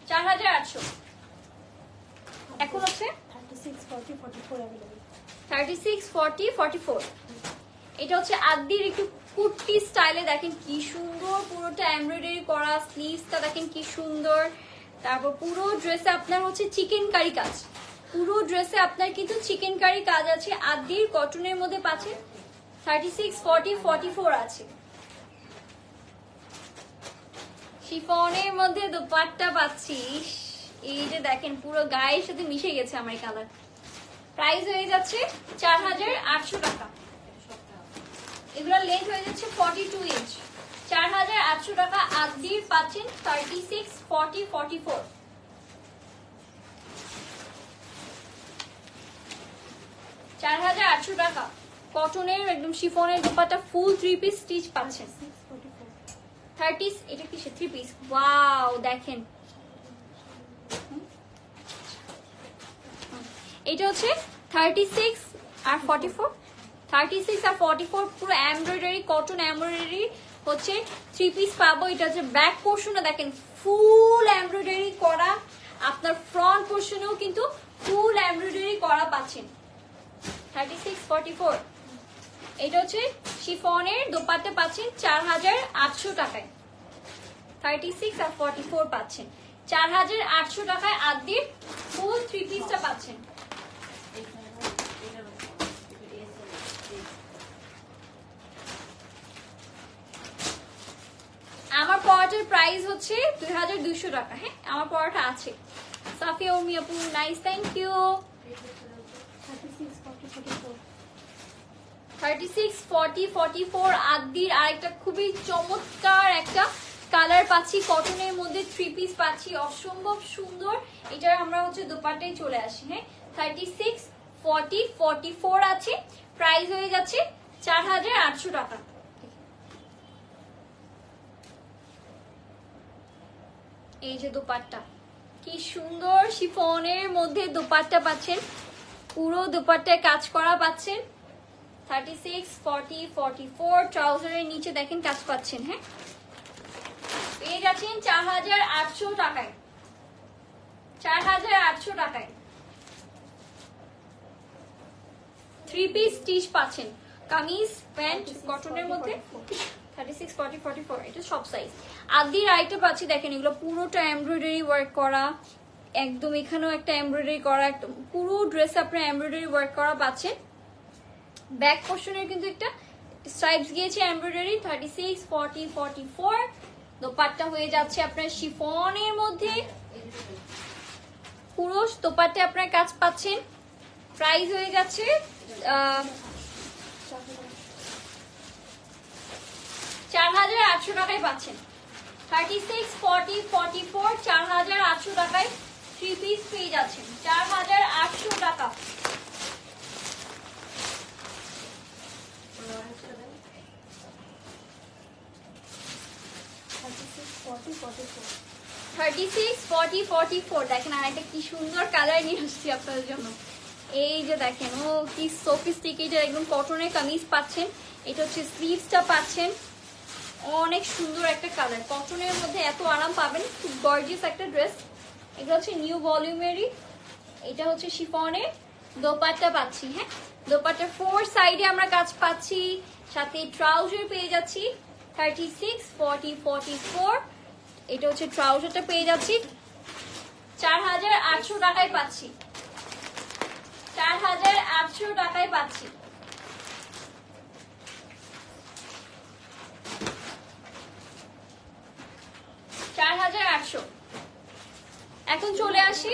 চার হাজার আটশো। এখন আছে thirty six forty forty four. এটা হচ্ছে আদির একটু কুর্তি স্টাইলে দেখেন কি সুন্দর পুরোটা এমব্রয়ডারি করা, স্লিভসটা দেখেন কি সুন্দর। তারপর পুরো ড্রেসে আপনার হচ্ছে চিকেন কারি কাজ, পুরো ড্রেসে আপনার কিন্তু চিকেন কারি কাজ আছে। আদির কটনের মধ্যে পাচ্ছেন thirty six forty forty four আছে, শিফনের মধ্যে দোপাট্টা পাচ্ছি। এই যে দেখেন পুরো গায়ের সাথে মিশে গেছে আমার কালার। প্রাইস হয়ে যাচ্ছে চার হাজার আটশো টাকা, এগুলো লেন্থ হয়ে যাচ্ছে ফর্টি টু ইঞ্চ। চার হাজার আটশো টাকা আদির পাচ্ছেন thirty six forty forty four. চার হাজার আটশো টাকা কটনের একদম শিফনের dupatta, full three piece stitch পাচ্ছেন থার্টি। এটা কি সে থ্রি পিস? ওয়াও, দেখেন এটা হচ্ছে থার্টি সিক্স আর ফর্টি ফোর, থার্টি সিক্স আর ফর্টি ফোর পুরো এমব্রয়ডারি, কটন এমব্রয়ডারি হচ্ছে থ্রি পিস পাবো। এটা হচ্ছে ব্যাক পোর্শনটা দেখেন ফুল এমব্রয়ডারি করা, আপনার ফ্রন্ট পোর্শনেও কিন্তু ফুল এমব্রয়ডারি করা পাচ্ছেন থার্টি সিক্স ফর্টি ফোর। এটা হচ্ছে শিফনের দোপাট্টা পাচ্ছেন চার হাজার আটশো টাকায়, থার্টি সিক্স আর ফর্টি ফোর পাচ্ছেন চার হাজার আটশো টাকায়। আদির ফুল থ্রি পিসটা পাচ্ছেন আমার পরাটার প্রাইস হচ্ছে দুই হাজার দুইশো টাকা। হ্যাঁ, আমার পরাটা আছে সাফিয়া উমি আপু, nice, thank you. Thirty six forty forty four আদির আরেকটা খুবই চমৎকার একটা কালার পাচ্ছি, কটনের মধ্যে থ্রি পিস পাচ্ছি অসম্ভব সুন্দর। এটা আমরা হচ্ছে দোপাট্টায় চলে আসি। হ্যাঁ, thirty six forty forty four আছে, প্রাইস হয়ে যাচ্ছে চার হাজার আটশো টাকা। এই যে দোপাট্টা কি সুন্দর শিফনের মধ্যে দোপাট্টা পাচ্ছেন, পুরো দোপাট্টায় কাজ করা পাচ্ছেন thirty six forty forty four. ট্রাউজারের নিচে দেখেন কাজ পাচ্ছেন। হ্যাঁ, পেয়ে যাচ্ছেন চার হাজার আটশো টাকায়, চার হাজার আটশো টাকায় থ্রি পিস স্টিচ পাচ্ছেন, কামিজ, প্যান্ট, কটনের মধ্যে thirty six forty forty four. এটা সব সাইজ। আদির আইটা পাচ্ছি দেখেন, এগুলো পুরোটা এমব্রয়ডারি ওয়ার্ক করা, একদম এখানেও একটা এমব্রয়ডারি করা, একদম পুরো ড্রেস আপনার এমব্রয়ডারি ওয়ার্ক করা পাচ্ছেন। ব্যাক পোর্শনের কিন্তু একটা স্ট্রাইপস গিয়েছে embroidery, thirty six forty forty four. Dupatta হয়ে যাচ্ছে আপনার শিফনের মধ্যে, পুরো দোপাট্টা আপনার কাজ পাচ্ছেন। প্রাইস হয়ে যাচ্ছে চার হাজার আটশো টাকায় পাচ্ছেন thirty six forty forty four, চার হাজার আটশো টাকায় থ্রি পিস পেয়ে যাচ্ছেন চার হাজার আটশো টাকা। Thirty six forty forty four দেখেন আর একটা কি সুন্দর কালার নিয়ে আসছি আপনাদের জন্য। এই যে দেখেন, ও কি সফিস্টিকেটেড একদম কটনের কামিজ পাচ্ছেন। এটা হচ্ছে স্লিভসটা পাচ্ছেন, অনেক সুন্দর একটা কালার, কটনের মধ্যে এত আরাম পাবেন, খুব গর্জিয়াস একটা ড্রেস। এটা হচ্ছে নিউ ভলিউমেরই, এটা হচ্ছে শিফনের দোপাট্টা পাচ্ছি। হ্যাঁ, দোপাট্টা ফোর সাইডে আমরা কাজ পাচ্ছি, সাথে ট্রাউজার পেয়ে যাচ্ছি thirty six forty forty four. এটা হচ্ছে ট্রাউজারটা পেয়ে যাচ্ছি চার হাজার আটশো টাকায় পাচ্ছি, চার হাজার আটশো টাকায় পাচ্ছি। চার হাজার আটশো। এখন চলে আসি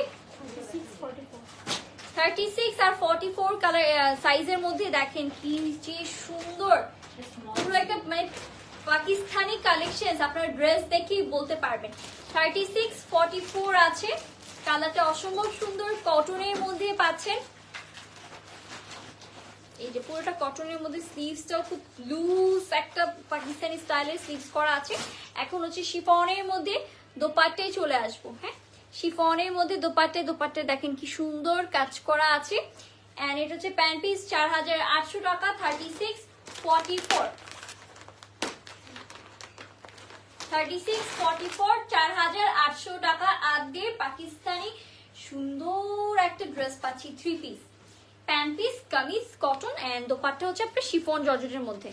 thirty-six আর forty-four কালার সাইজের মধ্যে। দেখেন কি যে সুন্দর, পুরো একটা মানে পাকিস্তানি কালেকশনস, আপনারা ড্রেস দেখেই বলতে পারবেন। thirty-six forty-four আছে, কালারটা অসম্ভব সুন্দর, কটনের মধ্যে পাচ্ছেন। এই যে পুরোটা কটনের মধ্যে, স্লিভসটাও খুব লুজ একটা পাকিস্তানি স্টাইলের স্লিভস করা আছে। এখন হচ্ছে শিফনের মধ্যে দোপাট্টায় চলে আসবো। হ্যাঁ, শিফনের মধ্যে দোপাট্টায়, দোপাট্টায় দেখেন কি সুন্দর কাজ করা আছে। এন্ড এটা হচ্ছে প্যান্ট পিস চার হাজার আটশো টাকা, thirty six forty four thirty six forty four চার হাজার আটশো টাকা। আগে পাকিস্তানি সুন্দর একটা ড্রেস পাচ্ছি, three piece pant piece kameez cotton, and dupatta হচ্ছে আপনার শিফন জর্জেটের মধ্যে।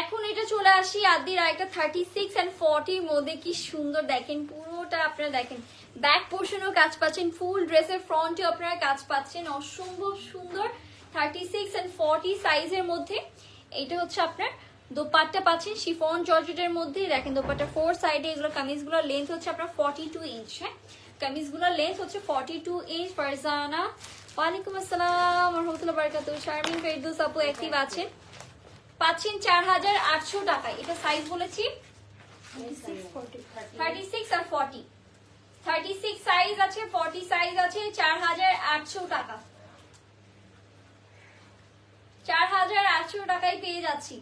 এখন এটা চলে আসি আদির আরেকটা thirty-six and forty এর মধ্যে। কি সুন্দর দেখেন পুরোটা, আপনারা দেখেন ব্যাক পোর্শনেও কাজ পাচ্ছেন, ফুল ড্রেসের ফ্রন্টে আপনারা কাজ পাচ্ছেন, অসম্ভব সুন্দর। thirty-six and forty সাইজের মধ্যে এটা হচ্ছে আপনার দোপাট্টা পাচ্ছেন শিফন জর্জেটের মধ্যে। দেখেন দোপাট্টা ফোর সাইডে, এগুলো কামিজগুলোর লেন্থ হচ্ছে আপনার forty-two ইঞ্চ। হ্যাঁ, কামিজগুলোর লেন্থ হচ্ছে forty-two ইঞ্চ। ফারজানা ওয়ালাইকুম আসসালাম রহমতুল্লাহ বারাকাতু। শারমিন ফেরদৌস আপু অ্যাক্টিভ আছেন, পাচ্ছেন চার হাজার আটশো টাকায়। এটা সাইজ বলেছি thirty-six আর forty, thirty-six সাইজ আছে, forty সাইজ আছে, চার হাজার আটশো টাকা, চার হাজার আটশো টাকায় পেয়ে যাচ্ছি।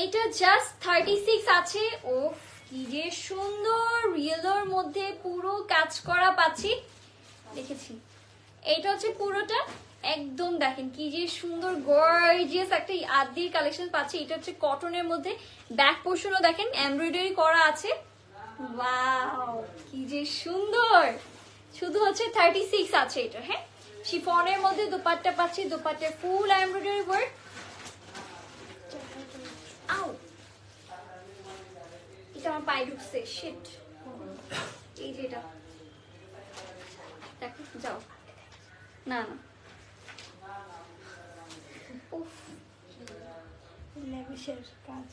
এইটা জাস্ট thirty-six আছে। ও কি যে সুন্দর, রিয়েলোর মধ্যে পুরো কাজ করা পাচ্ছি, দেখেছি। এইটা হচ্ছে পুরোটা একদম, দেখেন কি যে সুন্দর গর্জিয়াস একটা আদির কালেকশন পাচ্ছি। এটা হচ্ছে কটনের মধ্যে, ব্যাক পোর্শনও দেখেন এমব্রয়ডারি করা আছে। ওয়াও কি যে সুন্দর, শুধু হচ্ছে thirty-six আছে এটা। হ্যাঁ, শিফনের মধ্যে দোপাট্টা পাচ্ছি, দোপাট্টা ফুল এমব্রয়ডারি ওয়ার্ক। আউ এটা আমার পায়ে ঢুকছে, শিট। এই যে এটা দেখো, যাও না না, উফ লেভিশের কাজ,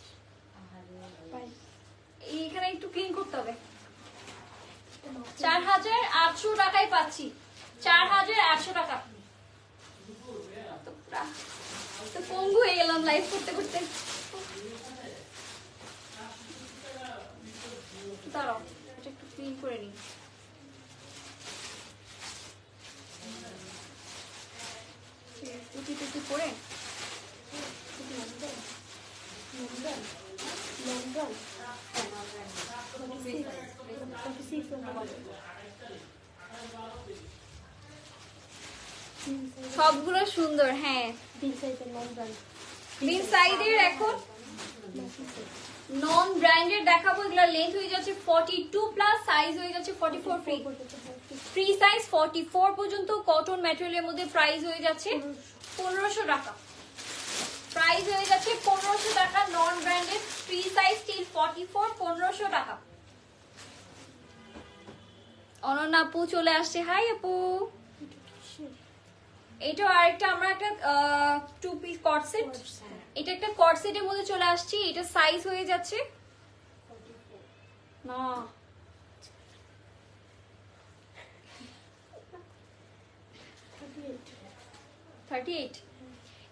এইখানে একটু ক্লিন করতে হবে। চার হাজার আটশো টাকায় পাচ্ছি, চার হাজার আটশো টাকা। তো পঙ্গু হয়ে গেলাম লাইভ করতে করতে। দাঁড়াও এটা একটু ক্লিন করে নি। টুটি টুটি করে সবগুলো সুন্দর। হ্যাঁ, বিন সাইডের এখন নন ব্র্যান্ডেড দেখাবো। এগুলো লেন্থ হয়ে যাচ্ছে forty-two প্লাস, সাইজ হয়ে যাচ্ছে forty-four, free free size forty-four পর্যন্ত, কটন ম্যাটেরিয়ালের মধ্যে। প্রাইস হয়ে যাচ্ছে পনেরোশো টাকা, প্রাইস হয়ে যাচ্ছে পনেরোশো টাকা। Non branded free size till forty-four, পনেরোশো টাকা। অনন্যা আপু চলে আসছে, হাই আপু। এটা আরেকটা আমরা একটা টু পিস কটসেট, এটা একটা কটসেটের মধ্যে চলে আসছে। এটা সাইজ হয়ে যাচ্ছে না, thirty-eight।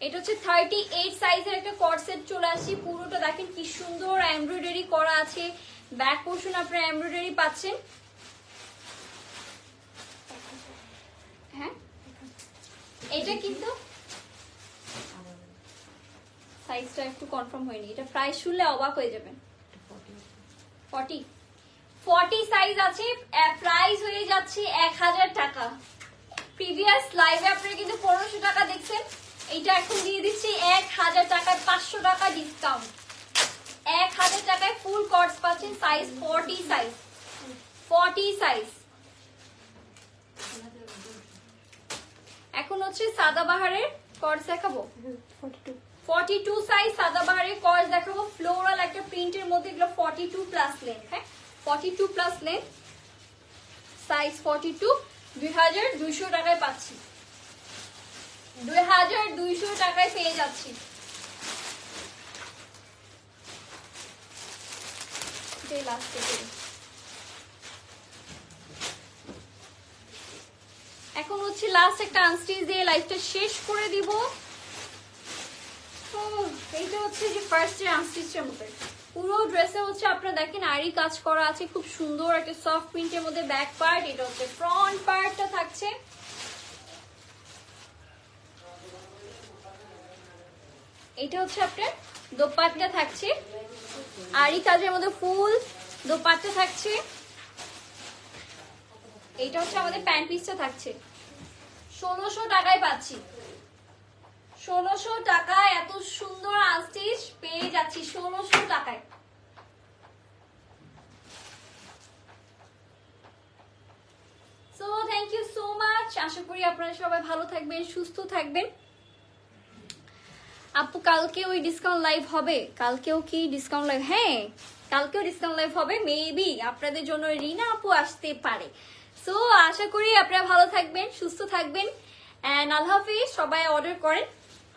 এটা হচ্ছে thirty-eight সাইজের একটা কটসেট চলে আসছে। পুরোটা দেখেন কি সুন্দর এমব্রয়ডারি করা আছে, ব্যাক পোর্শন আপনারা এমব্রয়ডারি পাচ্ছেন। হ্যাঁ, এটা কিন্তু সাইজটা একটু কনফার্ম হয়নি, এটা প্রায় শুনলে অবাক হয়ে যাবেন। forty forty সাইজ আছে, প্রাইস হয়ে যাচ্ছে এক হাজার টাকা। প্রিভিয়াস লাইভে আপনারা কিন্তু পনেরোশো টাকা দেখছেন, এটা এখন দিয়ে দিচ্ছি এক হাজার টাকায়, পাঁচশো টাকা ডিসকাউন্ট। এক হাজার টাকায় ফুল কটস পাচ্ছেন, size forty size, forty size. এখন হচ্ছে সাদাবাহারের কর্স দেখাবো forty-two সাইজ সাদাবাহারের কর্স দেখাবো ফ্লোরাল একটা প্রিন্টের মধ্যে এগুলো forty-two প্লাস লেন্থ হ্যাঁ forty-two plus length size forty-two twenty-two hundred টাকায় পাচ্ছি twenty-two hundred টাকায় পেয়ে যাচ্ছি এই লাস্ট থেকে এখন হচ্ছে লাস্ট একটা আনস্টিচ দিয়ে লাইভটা শেষ করে দিব তো এইটা হচ্ছে যে ফার্স্ট এর আনস্টিচের মধ্যে পুরো ড্রেসে হচ্ছে আপনারা দেখেন আরি কাজ করা আছে খুব সুন্দর একটা সফট প্রিন্টের মধ্যে ব্যাক পার্ট এটা হচ্ছে ফ্রন্ট পার্টটা থাকছে এটা হচ্ছে আপনাদের দোপাট্টা থাকছে আরি কাজের মধ্যে ফুল দোপাট্টা থাকছে এইটা হচ্ছে আমাদের প্যান্ট পিসটা থাকছে sixteen hundred টাকায় পাচ্ছি sixteen hundred টাকায় এত সুন্দর আনস্টিচ পেয়ে যাচ্ছি sixteen hundred টাকায় so thank you so much আশা করি আপনারা সবাই ভালো থাকবেন সুস্থ থাকবেন আপু কালকে ওই ডিসকাউন্ট লাইভ হবে কালকেও কি ডিসকাউন্ট লাইভ হ্যাঁ কালকেও ডিসকাউন্ট লাইভ হবে মেবি আপনাদের জন্য রিনা আপু আসতে পারে So, আশা করি আপনারা ভালো থাকবেন সুস্থ থাকবেন and আল্লাহ হাফেজ সবাই অর্ডার করেন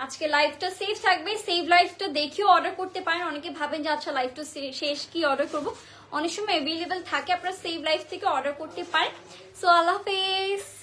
আজকে লাইভটা সেভ থাকবে সেভ লাইভটা দেখেও অর্ডার করতে পারেন অনেকে ভাবেন যে আচ্ছা লাইভটা শেষ কি অর্ডার করব অনেক সময় अवेलेबल থাকে আপনারা সেভ লাইভ থেকে অর্ডার করতে পারেন সো আল্লাহ হাফেজ